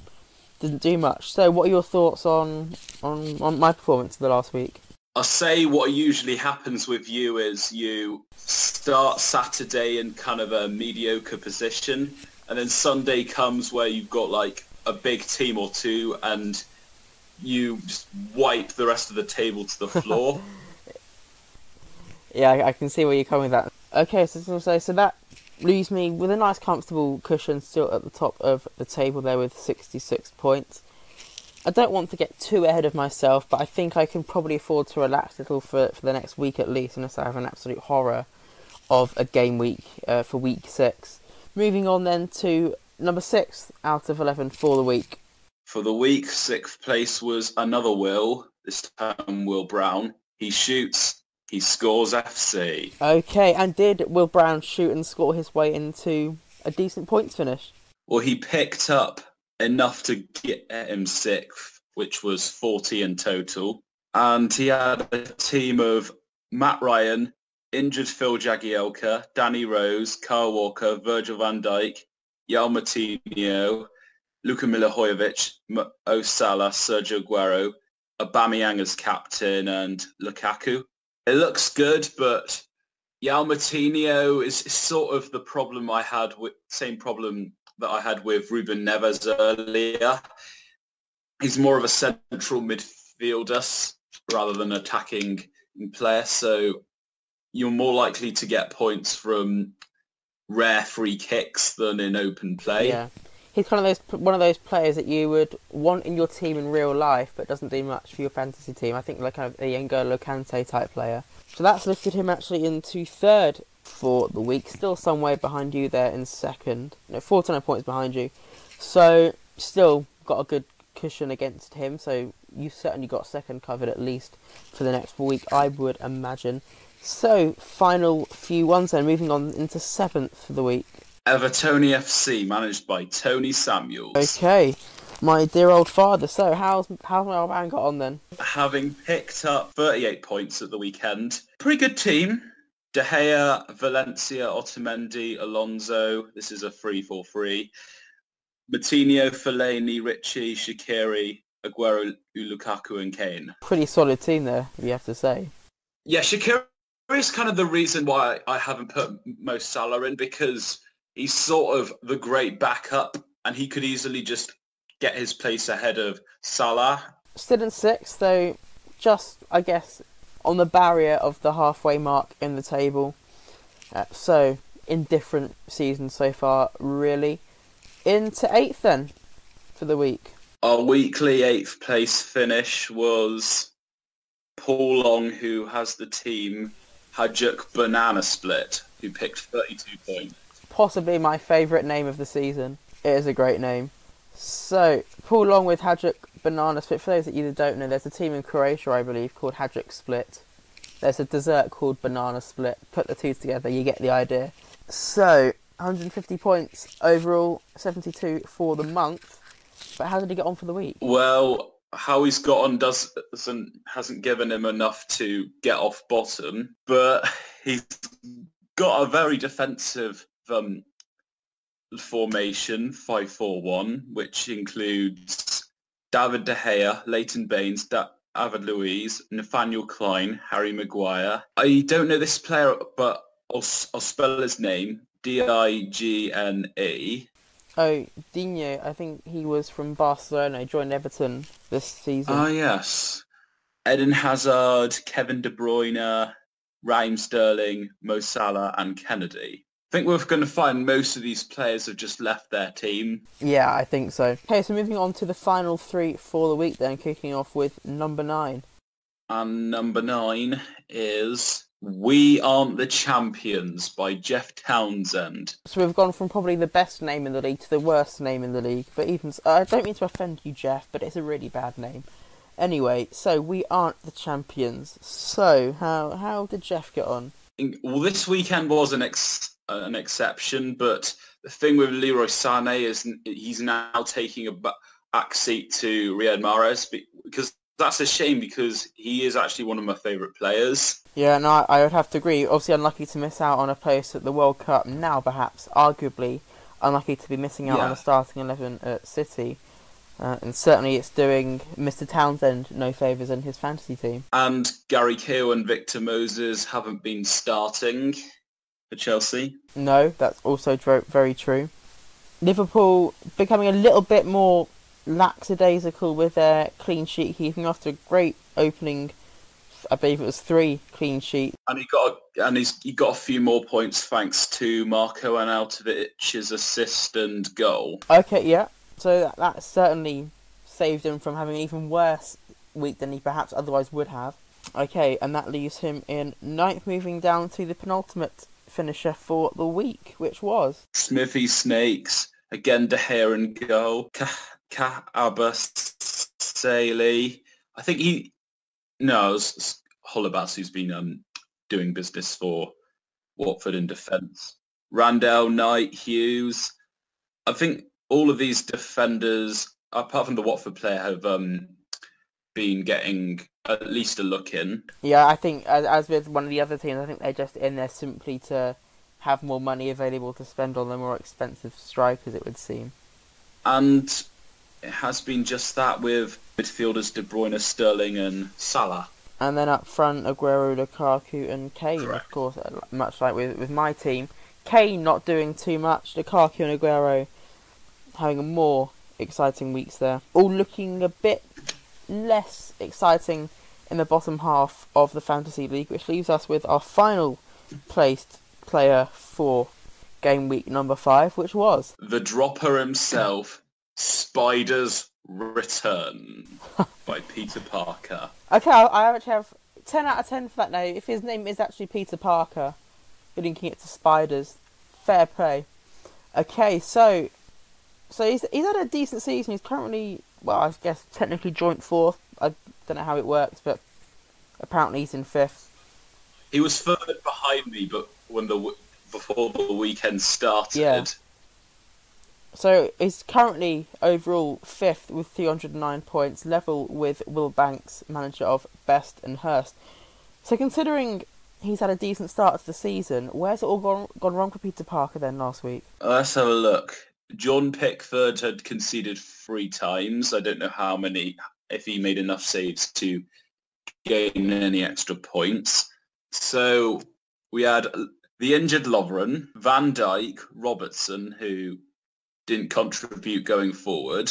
didn't do much. So what are your thoughts on, on, on my performance of the last week? I'll say what usually happens with you is you start Saturday in kind of a mediocre position, and then Sunday comes where you've got like a big team or two and you just wipe the rest of the table to the floor. Yeah, I, I can see where you're coming with that. Okay, so, so, so that leaves me with a nice comfortable cushion still at the top of the table there with sixty-six points. I don't want to get too ahead of myself, but I think I can probably afford to relax a little for, for the next week at least, unless I have an absolute horror of a game week uh, for week six. Moving on then to number six out of eleven for the week. For the week, sixth place was another Will, this time Will Brown. He shoots, he scores F C. Okay, and did Will Brown shoot and score his way into a decent points finish? Well, he picked up enough to get him sixth, which was forty in total. And he had a team of Matt Ryan, injured Phil Jagielka, Danny Rose, Kyle Walker, Virgil van Dijk, Yal Matinho, Luka Milahojevic, Mo Salah, Sergio Aguero, Aubameyang as captain, and Lukaku. It looks good, but Yal Matinho is sort of the problem I had with, same problem that I had with Ruben Neves earlier. He's more of a central midfielder rather than attacking player, so you're more likely to get points from rare free kicks than in open play. Yeah, he's kind of those one of those players that you would want in your team in real life, but doesn't do much for your fantasy team. I think like kind of a N'Golo Kante type player. So that's lifted him actually into third for the week, still some way behind you there in second. No, forty-nine points behind you, so still got a good cushion against him, so you've certainly got second covered at least for the next week, I would imagine. So final few ones then, moving on into seventh for the week. Evertoni F C, managed by Tony Samuels. Okay, my dear old father. So how's how's my old man got on then? Having picked up thirty-eight points at the weekend, pretty good team. De Gea, Valencia, Otamendi, Alonso. This is a three four three. Matinho, Fellaini, Richie, Shaqiri, Aguero, Lukaku and Kane. Pretty solid team there, you have to say. Yeah, Shaqiri is kind of the reason why I haven't put Mo Salah in, because he's sort of the great backup and he could easily just get his place ahead of Salah. Still in sixth, though, just, I guess, on the barrier of the halfway mark in the table. Uh, so, indifferent season so far, really. Into eighth then, for the week. Our weekly eighth place finish was Paul Long, who has the team Hajduk Banana Split, who picked thirty-two points. Possibly my favourite name of the season. It is a great name. So, Paul Long with Hajduk Banana Split. For those that you don't know, there's a team in Croatia, I believe, called Hajduk Split. There's a dessert called Banana Split. Put the two together, you get the idea. So, one hundred fifty points overall, seventy-two for the month. But how did he get on for the week? Well, how he's got on doesn't hasn't given him enough to get off bottom, but he's got a very defensive um, formation, five four one, which includes David De Gea, Leighton Baines, da David Luiz, Nathaniel Klein, Harry Maguire. I don't know this player, but I'll, I'll spell his name. D I G N E. Oh, Digne, I think he was from Barcelona, joined Everton this season. Ah, yes. Eden Hazard, Kevin De Bruyne, Raheem Sterling, Mo Salah and Kennedy. I think we're going to find most of these players have just left their team. Yeah, I think so. Okay, so moving on to the final three for the week then, kicking off with number nine. And number nine is We Aren't the Champions by Jeff Townsend. So we've gone from probably the best name in the league to the worst name in the league. But even so, I don't mean to offend you, Jeff, but it's a really bad name. Anyway, so We Aren't the Champions. So how how did Jeff get on? Well, this weekend was an ex uh, an exception, but the thing with Leroy Sané is he's now taking a back seat to Riyad Mahrez, because that's a shame, because he is actually one of my favourite players. Yeah, and no, I would have to agree. Obviously unlucky to miss out on a place at the World Cup now, perhaps, arguably. Unlucky to be missing out yeah. on a starting eleven at City. Uh, and certainly it's doing Mister Townsend no favours in his fantasy team. And Gary Cahill and Victor Moses haven't been starting for Chelsea. No, that's also very true. Liverpool becoming a little bit more lackadaisical with their clean sheet keeping after a great opening. I believe it was three clean sheets, and he got a, and he's he got a few more points thanks to Marko Arnautovic's assist and goal. Okay, yeah, so that, that certainly saved him from having an even worse week than he perhaps otherwise would have. Okay, and that leaves him in ninth, moving down to the penultimate finisher for the week, which was Smithy Snakes again. De Gea and goal. Kabasele, I think he, no, it's Holabas who's been um, doing business for Watford in defence. Randall, Knight, Hughes. I think all of these defenders, apart from the Watford player, have um, been getting at least a look in. Yeah, I think, as, as with one of the other teams, I think they're just in there simply to have more money available to spend on the more expensive strikers, it would seem. And it has been just that with midfielders De Bruyne, Sterling and Salah. And then up front, Aguero, Lukaku and Kane. Correct. Of course, much like with, with my team. Kane not doing too much, Lukaku and Aguero having more exciting weeks there. All looking a bit less exciting in the bottom half of the Fantasy League, which leaves us with our final placed player for game week number five, which was the dropper himself, Spider's Return by Peter Parker. Okay, I actually have ten out of ten for that now. If his name is actually Peter Parker, linking it to spiders, fair play. Okay, so so he's, he's had a decent season. He's currently, well, I guess technically joint fourth. I don't know how it works, but apparently he's in fifth. He was third behind me, but when the before the weekend started. Yeah. So he's currently overall fifth with two hundred nine points, level with Will Banks, manager of Best and Hurst. So considering he's had a decent start to the season, where's it all gone, gone wrong for Peter Parker then last week? Let's have a look. John Pickford had conceded three times. I don't know how many, if he made enough saves to gain any extra points. So we had the injured Lovren, Van Dijk, Robertson, who didn't contribute going forward.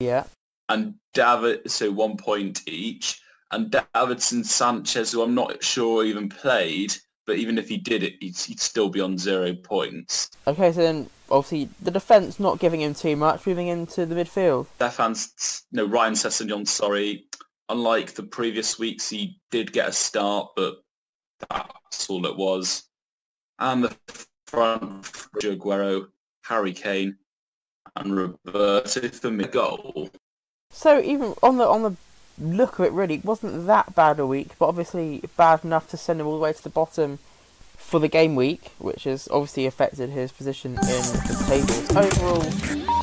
Yeah. And David, so one point each. And Davidson Sanchez, who I'm not sure even played, but even if he did it, he'd, he'd still be on zero points. Okay, so then obviously the defence not giving him too much, moving into the midfield. Stefan's, no, Ryan Sessegnon, sorry. Unlike the previous weeks, he did get a start, but that's all it was. And the front, Aguero, Harry Kane, and Roberto Firmino goal. So even on the on the look of it, really, it wasn't that bad a week, but obviously bad enough to send him all the way to the bottom for the game week, which has obviously affected his position in the tables. Overall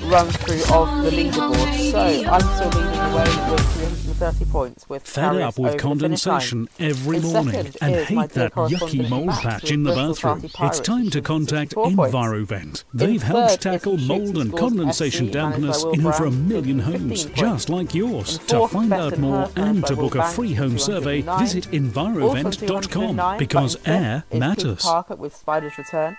run through of the leaderboard, so I'm still leading away with three hundred thirty points. With fed up with condensation every morning and hate that yucky mould patch in the bathroom, it's time to contact EnviroVent. They've helped tackle mould and condensation dampness in over a million homes, just like yours. To find out more and to book a free home survey, visit envirovent dot com, because air matters. Parker with Spider's Return.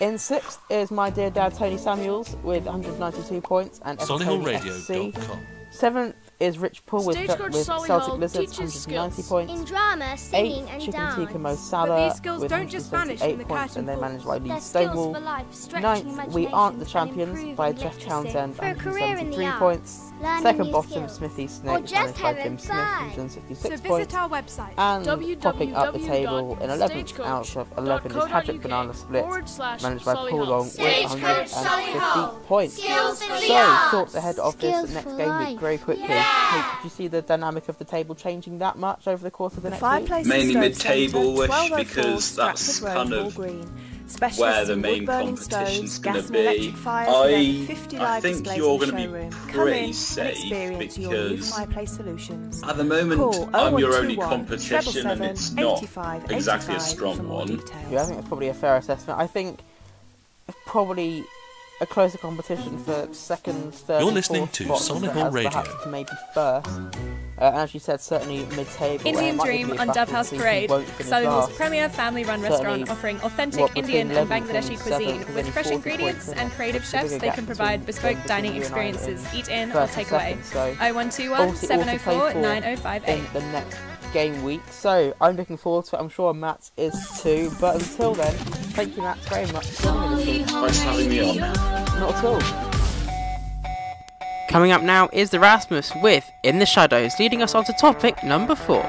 In sixth is my dear dad Tony Samuels with one hundred ninety-two points and Solihull Radio dot com. Seventh is Rich Poole with, with Celtic Lizards, one hundred ninety points. In drama, singing, eighth, and Chicken Tikka Mo Salah with one hundred eight points, and they managed by Lee Stonewall. Ninth, We Aren't the Champions by Jeff Townsend, one hundred seventy-three points. Learning second bottom, Smithy Snakes, managed by Jim Smith, one hundred sixty-six so points. Our website, and popping up the table in eleventh out of eleven is Hadrick Banana Split, managed by Paul Long, with one hundred fifty points. So, thought ahead of this next game week very quickly. Hey, do you see the dynamic of the table changing that much over the course of the next week? Mainly mid-table-ish, because that's kind of where the main competition's going to be. I, I think you're going to be pretty safe, because at the moment I'm your only competition and it's not exactly a strong one. Yeah, I think that's probably a fair assessment. I think probably a closer competition for second, third, you're listening to Solihull Radio. Perhaps maybe first, uh, and as you said, certainly mid-table. Indian Dream on Dovehouse Parade, Solihull's premier family-run restaurant offering authentic Indian and Bangladeshi cuisine with fresh ingredients and creative chefs. They can provide bespoke dining experiences, eat in or take away. oh one two one, seven oh four, nine oh five eight. The next game week, so I'm looking forward to it. I'm sure Matt is too, but until then, thank you, Matt, very much for joining us. Thanks for having me on. Not at all. Coming up now is the Rasmus with In the Shadows, leading us on to topic number four.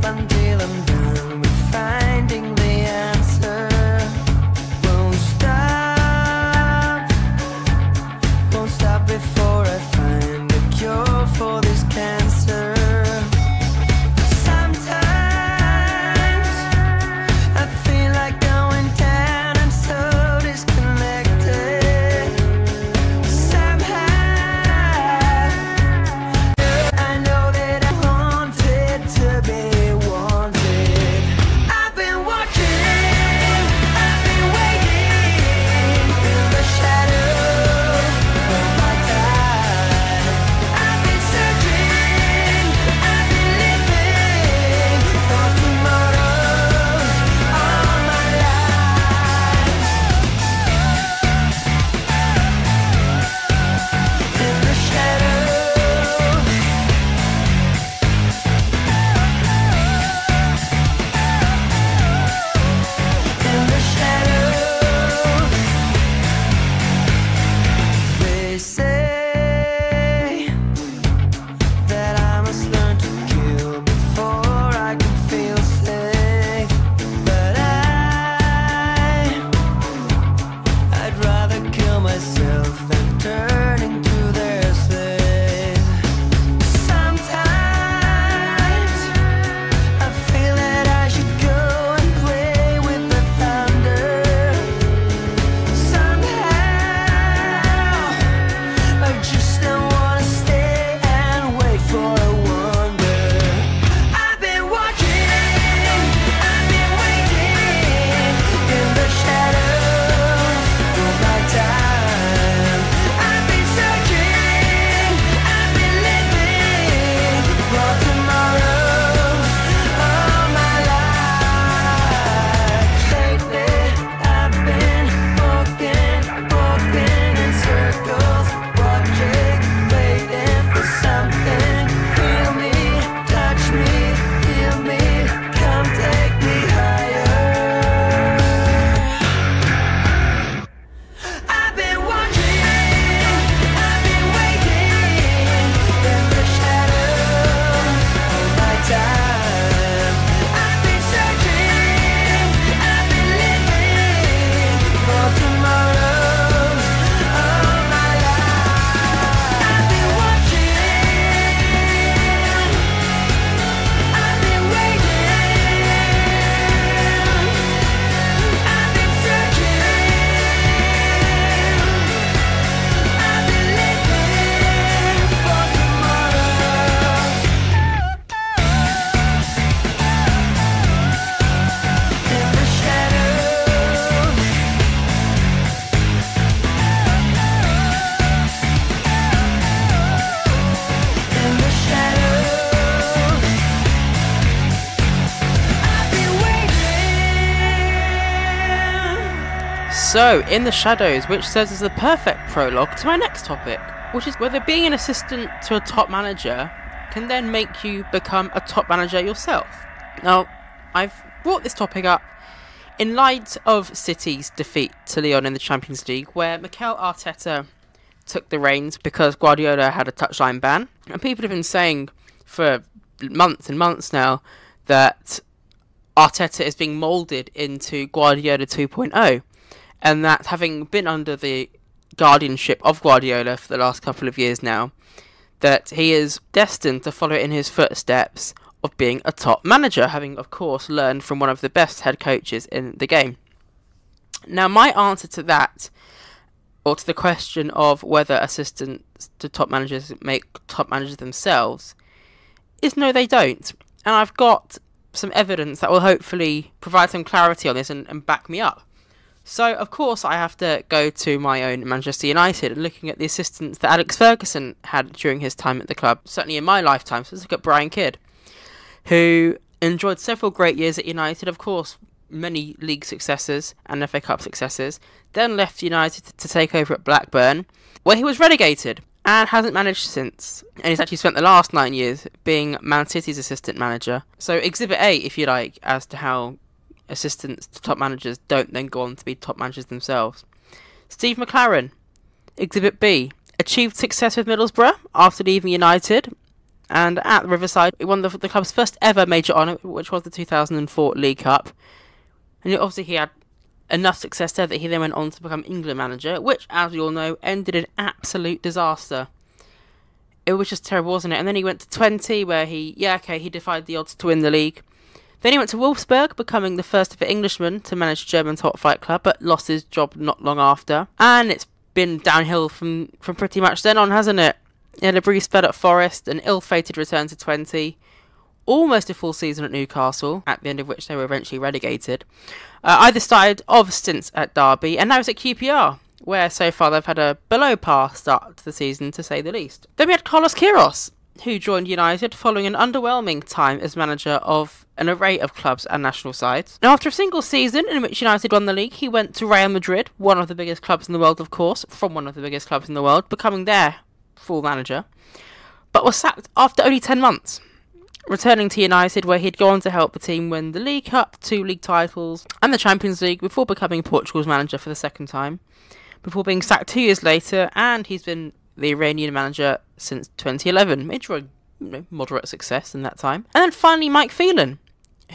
Until I'm So, in the shadows, which serves as the perfect prologue to my next topic, which is whether being an assistant to a top manager can then make you become a top manager yourself. Now, I've brought this topic up in light of City's defeat to Lyon in the Champions League, where Mikel Arteta took the reins because Guardiola had a touchline ban. And people have been saying for months and months now that Arteta is being moulded into Guardiola two point oh, and that having been under the guardianship of Guardiola for the last couple of years now, that he is destined to follow in his footsteps of being a top manager, having, of course, learned from one of the best head coaches in the game. Now, my answer to that, or to the question of whether assistants to top managers make top managers themselves, is no, they don't. And I've got some evidence that will hopefully provide some clarity on this and, and back me up. So, of course, I have to go to my own Manchester United and looking at the assistants that Alex Ferguson had during his time at the club, certainly in my lifetime. So let's look at Brian Kidd, who enjoyed several great years at United, of course, many league successes and F A Cup successes, then left United to take over at Blackburn, where he was relegated and hasn't managed since. And he's actually spent the last nine years being Man City's assistant manager. So exhibit A, if you like, as to how assistants to top managers don't then go on to be top managers themselves. Steve McLaren, exhibit B, achieved success with Middlesbrough after leaving United, and at Riverside he won the, the club's first ever major honour, which was the two thousand four League Cup, and obviously he had enough success there that he then went on to become England manager, which, as we all know, ended in absolute disaster. It was just terrible, wasn't it? And then he went to twenty, where he, yeah, okay, he defied the odds to win the league. Then he went to Wolfsburg, becoming the first ever Englishman to manage German top flight club, but lost his job not long after. And it's been downhill from, from pretty much then on, hasn't it? He had a brief spell at Forest, an ill-fated return to twenty, almost a full season at Newcastle, at the end of which they were eventually relegated. Uh, either side of stints at Derby, and now it's at Q P R, where so far they've had a below-par start to the season, to say the least. Then we had Carlos Queiroz, who joined United following an underwhelming time as manager of an array of clubs and national sides. Now, after a single season in which United won the league, he went to Real Madrid, one of the biggest clubs in the world, of course, from one of the biggest clubs in the world, becoming their full manager, but was sacked after only ten months, returning to United, where he'd gone to help the team win the League Cup, two league titles, and the Champions League, before becoming Portugal's manager for the second time, before being sacked two years later, and he's been the Iranian manager since twenty eleven, enjoying you know, moderate success in that time. And then finally Mike Phelan,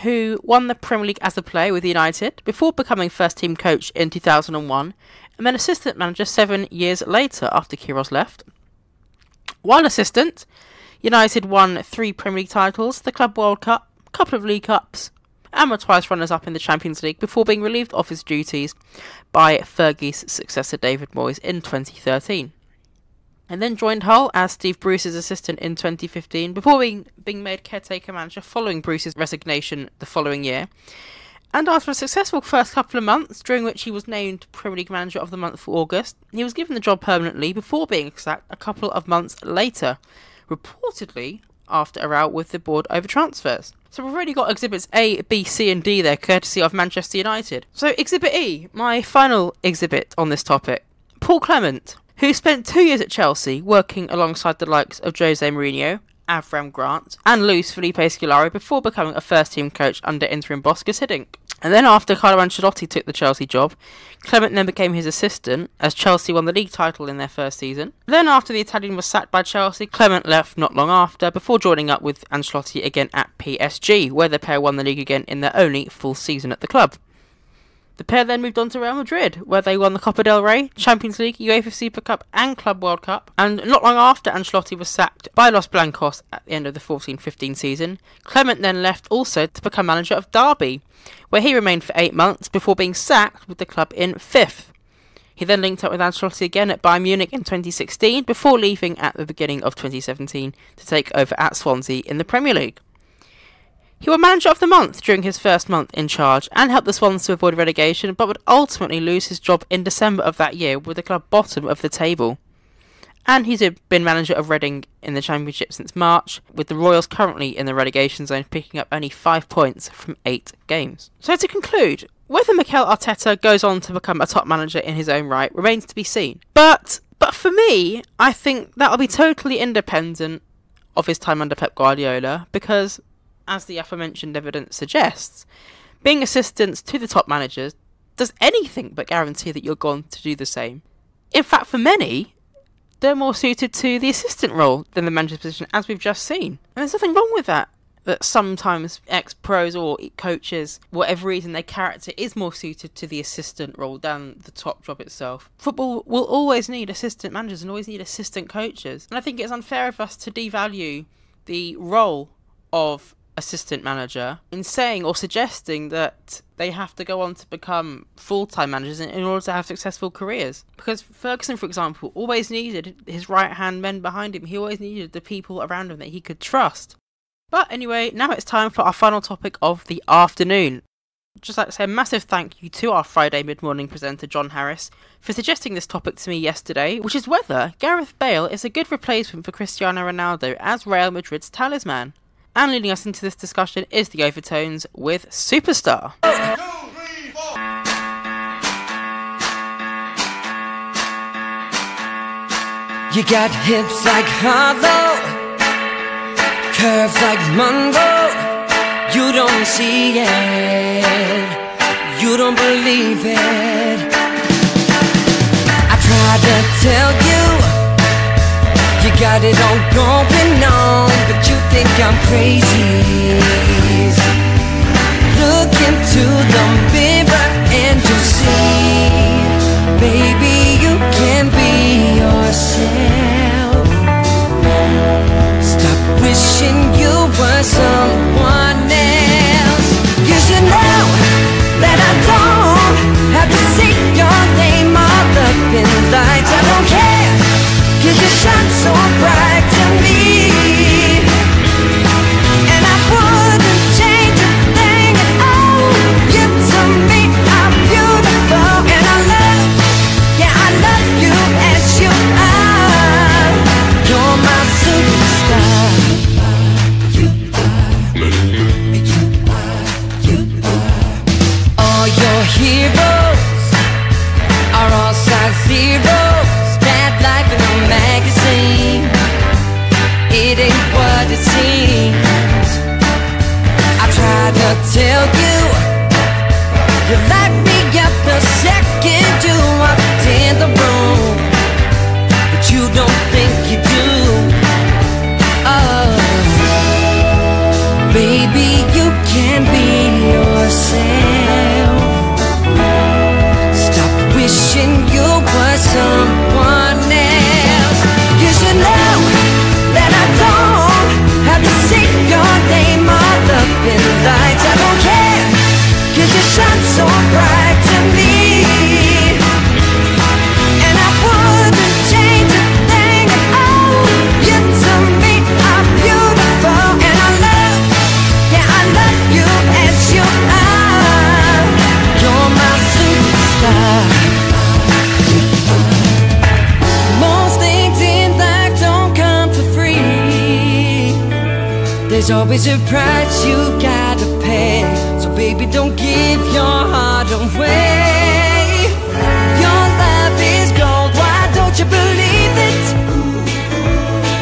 who won the Premier League as a player with United before becoming first team coach in two thousand one, and then assistant manager seven years later after Queiroz left. While assistant, United won three Premier League titles, the Club World Cup, a couple of League Cups, and were twice runners-up in the Champions League before being relieved of his duties by Fergie's successor David Moyes in twenty thirteen. And then joined Hull as Steve Bruce's assistant in twenty fifteen, before being, being made caretaker manager following Bruce's resignation the following year. And after a successful first couple of months, during which he was named Premier League Manager of the Month for August, he was given the job permanently before being sacked a couple of months later, reportedly after a row with the board over transfers. So we've already got exhibits A, B, C and D there, courtesy of Manchester United. So exhibit E, my final exhibit on this topic, Paul Clement, who spent two years at Chelsea working alongside the likes of Jose Mourinho, Avram Grant and Luis Felipe Scolari before becoming a first-team coach under interim boss Gus Hiddink. And then after Carlo Ancelotti took the Chelsea job, Clement then became his assistant as Chelsea won the league title in their first season. Then after the Italian was sacked by Chelsea, Clement left not long after before joining up with Ancelotti again at P S G, where the pair won the league again in their only full season at the club. The pair then moved on to Real Madrid, where they won the Copa del Rey, Champions League, UEFA Super Cup and Club World Cup. And not long after Ancelotti was sacked by Los Blancos at the end of the fourteen fifteen season, Clement then left also to become manager of Derby, where he remained for eight months before being sacked with the club in fifth. He then linked up with Ancelotti again at Bayern Munich in twenty sixteen, before leaving at the beginning of twenty seventeen to take over at Swansea in the Premier League. He was manager of the month during his first month in charge and helped the Swans to avoid relegation, but would ultimately lose his job in December of that year with the club bottom of the table. And he's been manager of Reading in the Championship since March, with the Royals currently in the relegation zone, picking up only five points from eight games. So to conclude, Whether Mikel Arteta goes on to become a top manager in his own right remains to be seen. But but for me, I think that'll be totally independent of his time under Pep Guardiola, because, as the aforementioned evidence suggests, being assistants to the top managers does anything but guarantee that you're gone to do the same. In fact, for many, they're more suited to the assistant role than the manager's position, as we've just seen. And there's nothing wrong with that, that sometimes ex-pros or coaches, whatever reason, their character is more suited to the assistant role than the top job itself. Football will always need assistant managers and always need assistant coaches. And I think it's unfair of us to devalue the role of assistant manager in saying or suggesting that they have to go on to become full-time managers in, in order to have successful careers. Because Ferguson, for example, always needed his right-hand men behind him. He always needed the people around him that he could trust. But anyway, now it's time for our final topic of the afternoon. Just like to say a massive thank you to our Friday mid-morning presenter John Harris for suggesting this topic to me yesterday, which is whether Gareth Bale is a good replacement for Cristiano Ronaldo as Real Madrid's talisman. And leading us into this discussion is the Overtones with Superstar. One, two, three, four. You got hips like Harlow, curves like Mungo. You don't see it, you don't believe it. I tried to tell you, you got it all going on, but you think I'm crazy. Look into the mirror and you'll see, baby, you can be yourself. Stop wishing you were someone else. You should know that I don't have to see your name all up in lights. I don't care, 'cause you shine so bright to me. Tell you, you light me up the second you walked in the room, but you don't think you do. Oh, baby, you can be yourself. Stop wishing you were someone else. You should know that I don't have to see your name all up in lights. You shine so bright to me, and I wouldn't change a thing at all. You to me are beautiful, and I love, yeah, I love you as you are. You're my superstar. Most things in life don't come for free. There's always a price you gotta pay. Baby, don't give your heart away. Your love is gold, why don't you believe it?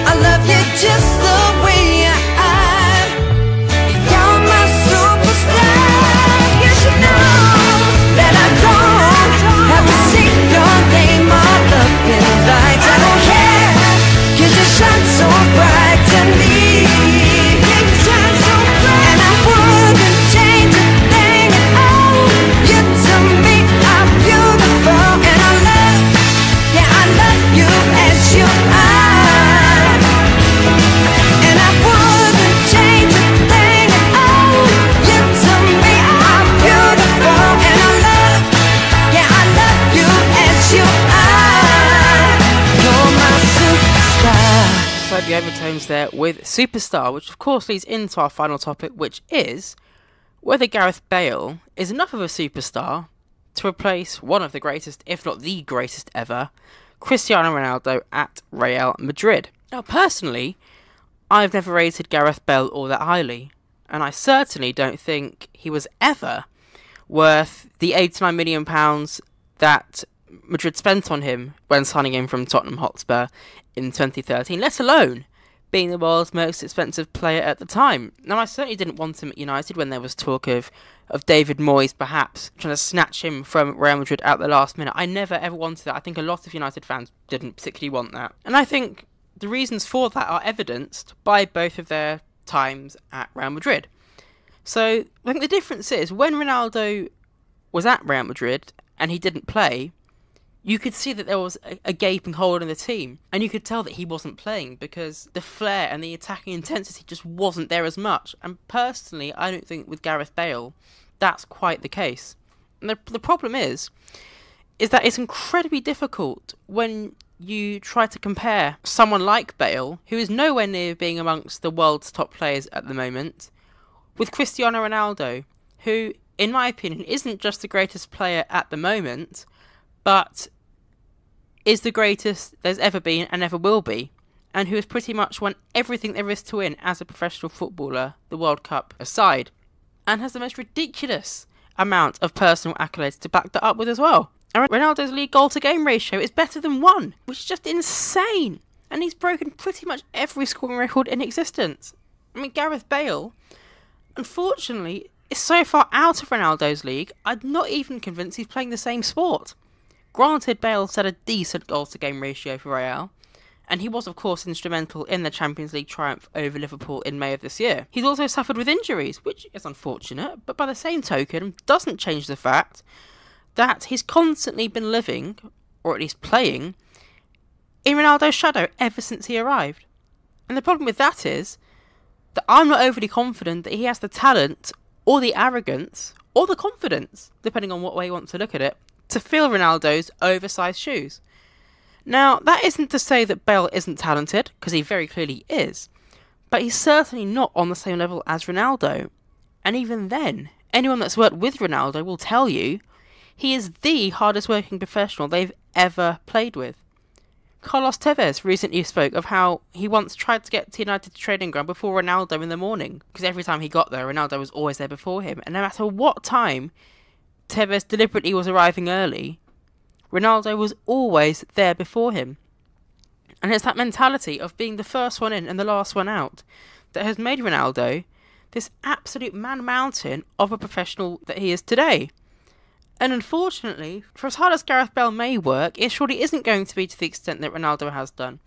I love you just the way you are. You're my superstar. You should know that I don't have to sing your name all up in lights. I don't care, 'cause you shine so bright to me. The Overtones there with Superstar, which of course leads into our final topic, which is whether Gareth Bale is enough of a superstar to replace one of the greatest, if not the greatest ever, Cristiano Ronaldo at Real Madrid. Now personally, I've never rated Gareth Bale all that highly, and I certainly don't think he was ever worth the eighty-nine million pounds that Madrid spent on him when signing him from Tottenham Hotspur in twenty thirteen, let alone being the world's most expensive player at the time. Now, I certainly didn't want him at United when there was talk of, of David Moyes, perhaps, trying to snatch him from Real Madrid at the last minute. I never, ever wanted that. I think a lot of United fans didn't particularly want that. And I think the reasons for that are evidenced by both of their times at Real Madrid. So, I think the difference is, when Ronaldo was at Real Madrid and he didn't play, you could see that there was a, a gaping hole in the team, and you could tell that he wasn't playing because the flair and the attacking intensity just wasn't there as much. And personally, I don't think with Gareth Bale, that's quite the case. And the, the problem is, is that it's incredibly difficult when you try to compare someone like Bale, who is nowhere near being amongst the world's top players at the moment, with Cristiano Ronaldo, who, in my opinion, isn't just the greatest player at the moment, but is the greatest there's ever been and ever will be, and who has pretty much won everything there is to win as a professional footballer, the World Cup aside, and has the most ridiculous amount of personal accolades to back that up with as well. And Ronaldo's league goal to game ratio is better than one, which is just insane, and he's broken pretty much every scoring record in existence. I mean, Gareth Bale, unfortunately, is so far out of Ronaldo's league, I'm not even convinced he's playing the same sport. Granted, Bale set a decent goals-to-game ratio for Real, and he was, of course, instrumental in the Champions League triumph over Liverpool in May of this year. He's also suffered with injuries, which is unfortunate, but by the same token, doesn't change the fact that he's constantly been living, or at least playing, in Ronaldo's shadow ever since he arrived. And the problem with that is that I'm not overly confident that he has the talent, or the arrogance, or the confidence, depending on what way you want to look at it, to fill Ronaldo's oversized shoes. Now, that isn't to say that Bale isn't talented, because he very clearly is, but he's certainly not on the same level as Ronaldo. And even then, anyone that's worked with Ronaldo will tell you he is the hardest working professional they've ever played with. Carlos Tevez recently spoke of how he once tried to get to United's training ground before Ronaldo in the morning, because every time he got there, Ronaldo was always there before him, and no matter what time Tevez deliberately was arriving early, Ronaldo was always there before him. And it's that mentality of being the first one in and the last one out that has made Ronaldo this absolute man mountain of a professional that he is today. And unfortunately, for as hard as Gareth Bale may work, it surely isn't going to be to the extent that Ronaldo has done.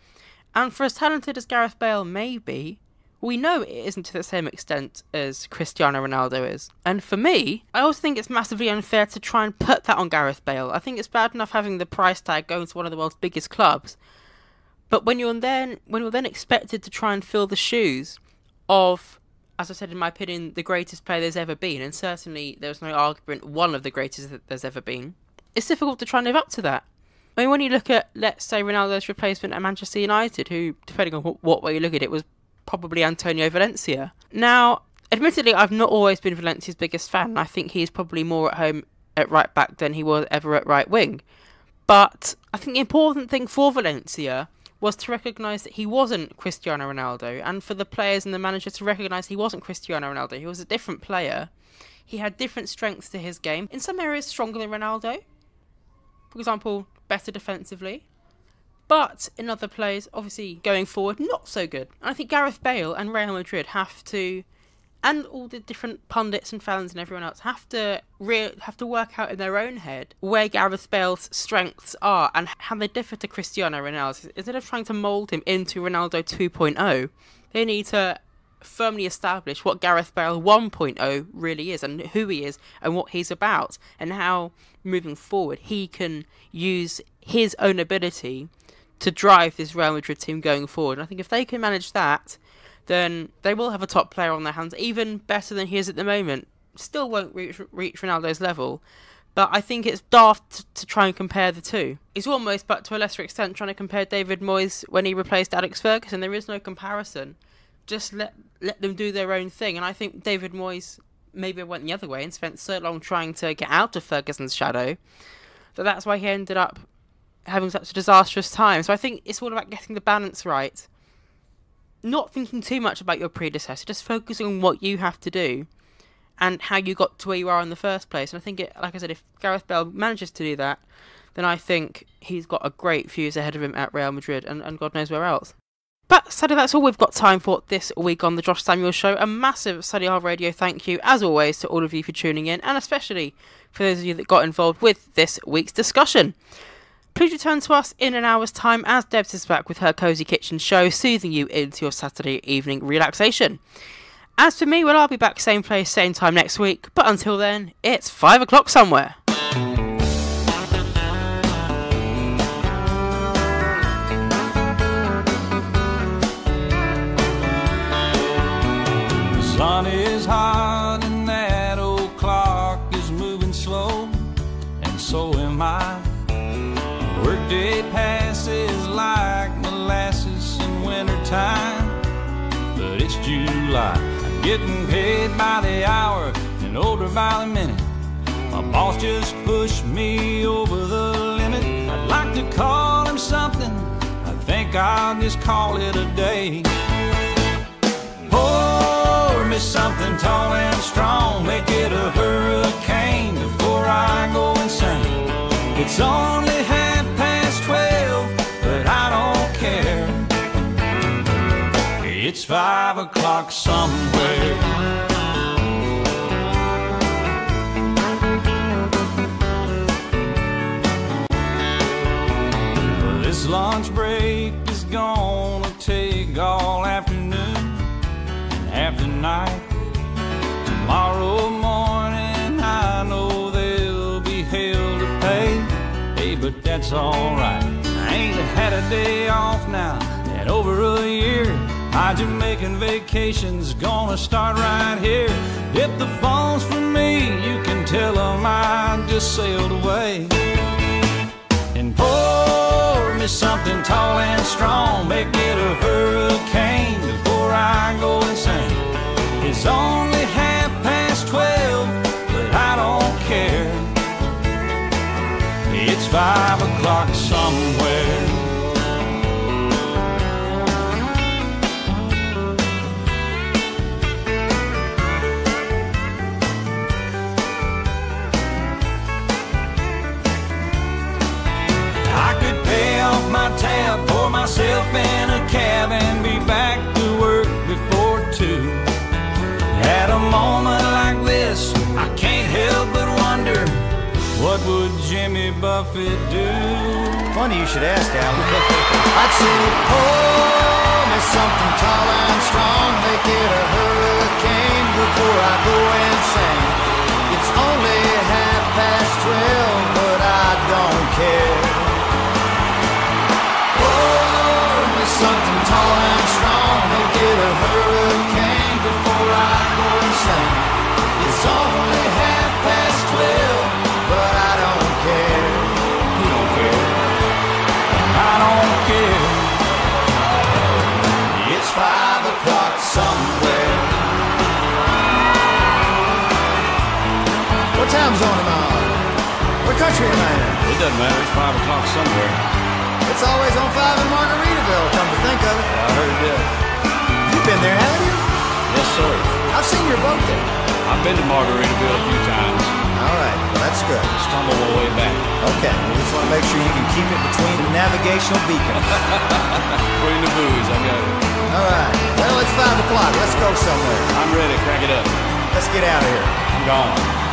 And for as talented as Gareth Bale may be, we know it isn't to the same extent as Cristiano Ronaldo is. And for me, I also think it's massively unfair to try and put that on Gareth Bale. I think it's bad enough having the price tag going to one of the world's biggest clubs, but when you're then when you're then expected to try and fill the shoes of, as I said in my opinion, the greatest player there's ever been, and certainly there's no argument one of the greatest that there's ever been, it's difficult to try and live up to that. I mean, when you look at, let's say, Ronaldo's replacement at Manchester United, who, depending on what, what way you look at it, was probably Antonio Valencia. Now, admittedly, I've not always been Valencia's biggest fan. I think he's probably more at home at right back than he was ever at right wing. But I think the important thing for Valencia was to recognise that he wasn't Cristiano Ronaldo, and for the players and the manager to recognise he wasn't Cristiano Ronaldo. He was a different player. He had different strengths to his game. In some areas, stronger than Ronaldo. For example, better defensively. But in other plays, obviously, going forward, not so good. And I think Gareth Bale and Real Madrid have to, and all the different pundits and fans and everyone else, have to re have to work out in their own head where Gareth Bale's strengths are and how they differ to Cristiano Ronaldo. Instead of trying to mould him into Ronaldo two point oh, they need to firmly establish what Gareth Bale one point oh really is, and who he is and what he's about, and how, moving forward, he can use his own ability to drive this Real Madrid team going forward. And I think if they can manage that, then they will have a top player on their hands, even better than he is at the moment. Still won't reach, reach Ronaldo's level, but I think it's daft to try and compare the two. It's almost, but to a lesser extent, trying to compare David Moyes when he replaced Alex Ferguson. There is no comparison. Just let, let them do their own thing. And I think David Moyes maybe went the other way and spent so long trying to get out of Ferguson's shadow that that's why he ended up having such a disastrous time. So I think it's all about getting the balance right, not thinking too much about your predecessor, just focusing on what you have to do, and how you got to where you are in the first place. And I think, it, like I said, if Gareth Bale manages to do that, then I think he's got a great fuse ahead of him at Real Madrid and, and God knows where else. But sadly, that's all we've got time for this week on the Josh Samuel Show. A massive Solihull Radio thank you, as always, to all of you for tuning in, and especially for those of you that got involved with this week's discussion. Please return to us in an hour's time as Debs is back with her Cozy Kitchen show, soothing you into your Saturday evening relaxation. As for me, well, I'll be back same place, same time next week. But until then, it's five o'clock somewhere. The sun is hot and that old clock is moving slow, and so am I. Workday passes like molasses in wintertime, but it's July. I'm getting paid by the hour and older by the minute. My boss just pushed me over the limit. I'd like to call him something, I think I'll just call it a day. Oh, me something tall and strong, make it a hurricane before I go insane. It's only half past twelve, but I don't care. It's five o'clock somewhere. This lunch break is gonna take all afternoon, half the night. Tomorrow morning I know there'll be hell to pay. Hey, but that's alright. I ain't had a day off now in over a year. My Jamaican vacation's gonna start right here. If the phone's for me, you can tell them I just sailed away. And pour me something tall and strong, make it a hurricane before I go insane. It's only half past twelve, but I don't care. It's five o'clock somewhere. I could pay off my tab, pour myself in a cab, and be back to work before two. At a moment like this, I can't help but wonder, what would Jimmy Buffett do? Funny you should ask, Al. I'd say, oh, there's something tall and strong, make it a hurricane before I go insane. It's only half past twelve, but I don't care. Oh, there's something tall and strong, make it a hurricane before I go insane. It's only half past twelve, but I don't care. You don't care. I don't care. It's five o'clock somewhere. What time zone am I on? What country am I in? It doesn't matter. It's five o'clock somewhere. It's always on five in Margaritaville, come to think of it. I heard it did. You've been there, haven't you? Yes, sir. I've seen your boat there. I've been to Margaritaville a few times. All right, well, that's good. Stumbled all the way back. Okay, we just want to make sure you can keep it between the navigational beacons. Between the buoys, I got it. All right, well, it's five o'clock. Let's go somewhere. I'm ready. Crack it up. Let's get out of here. I'm gone.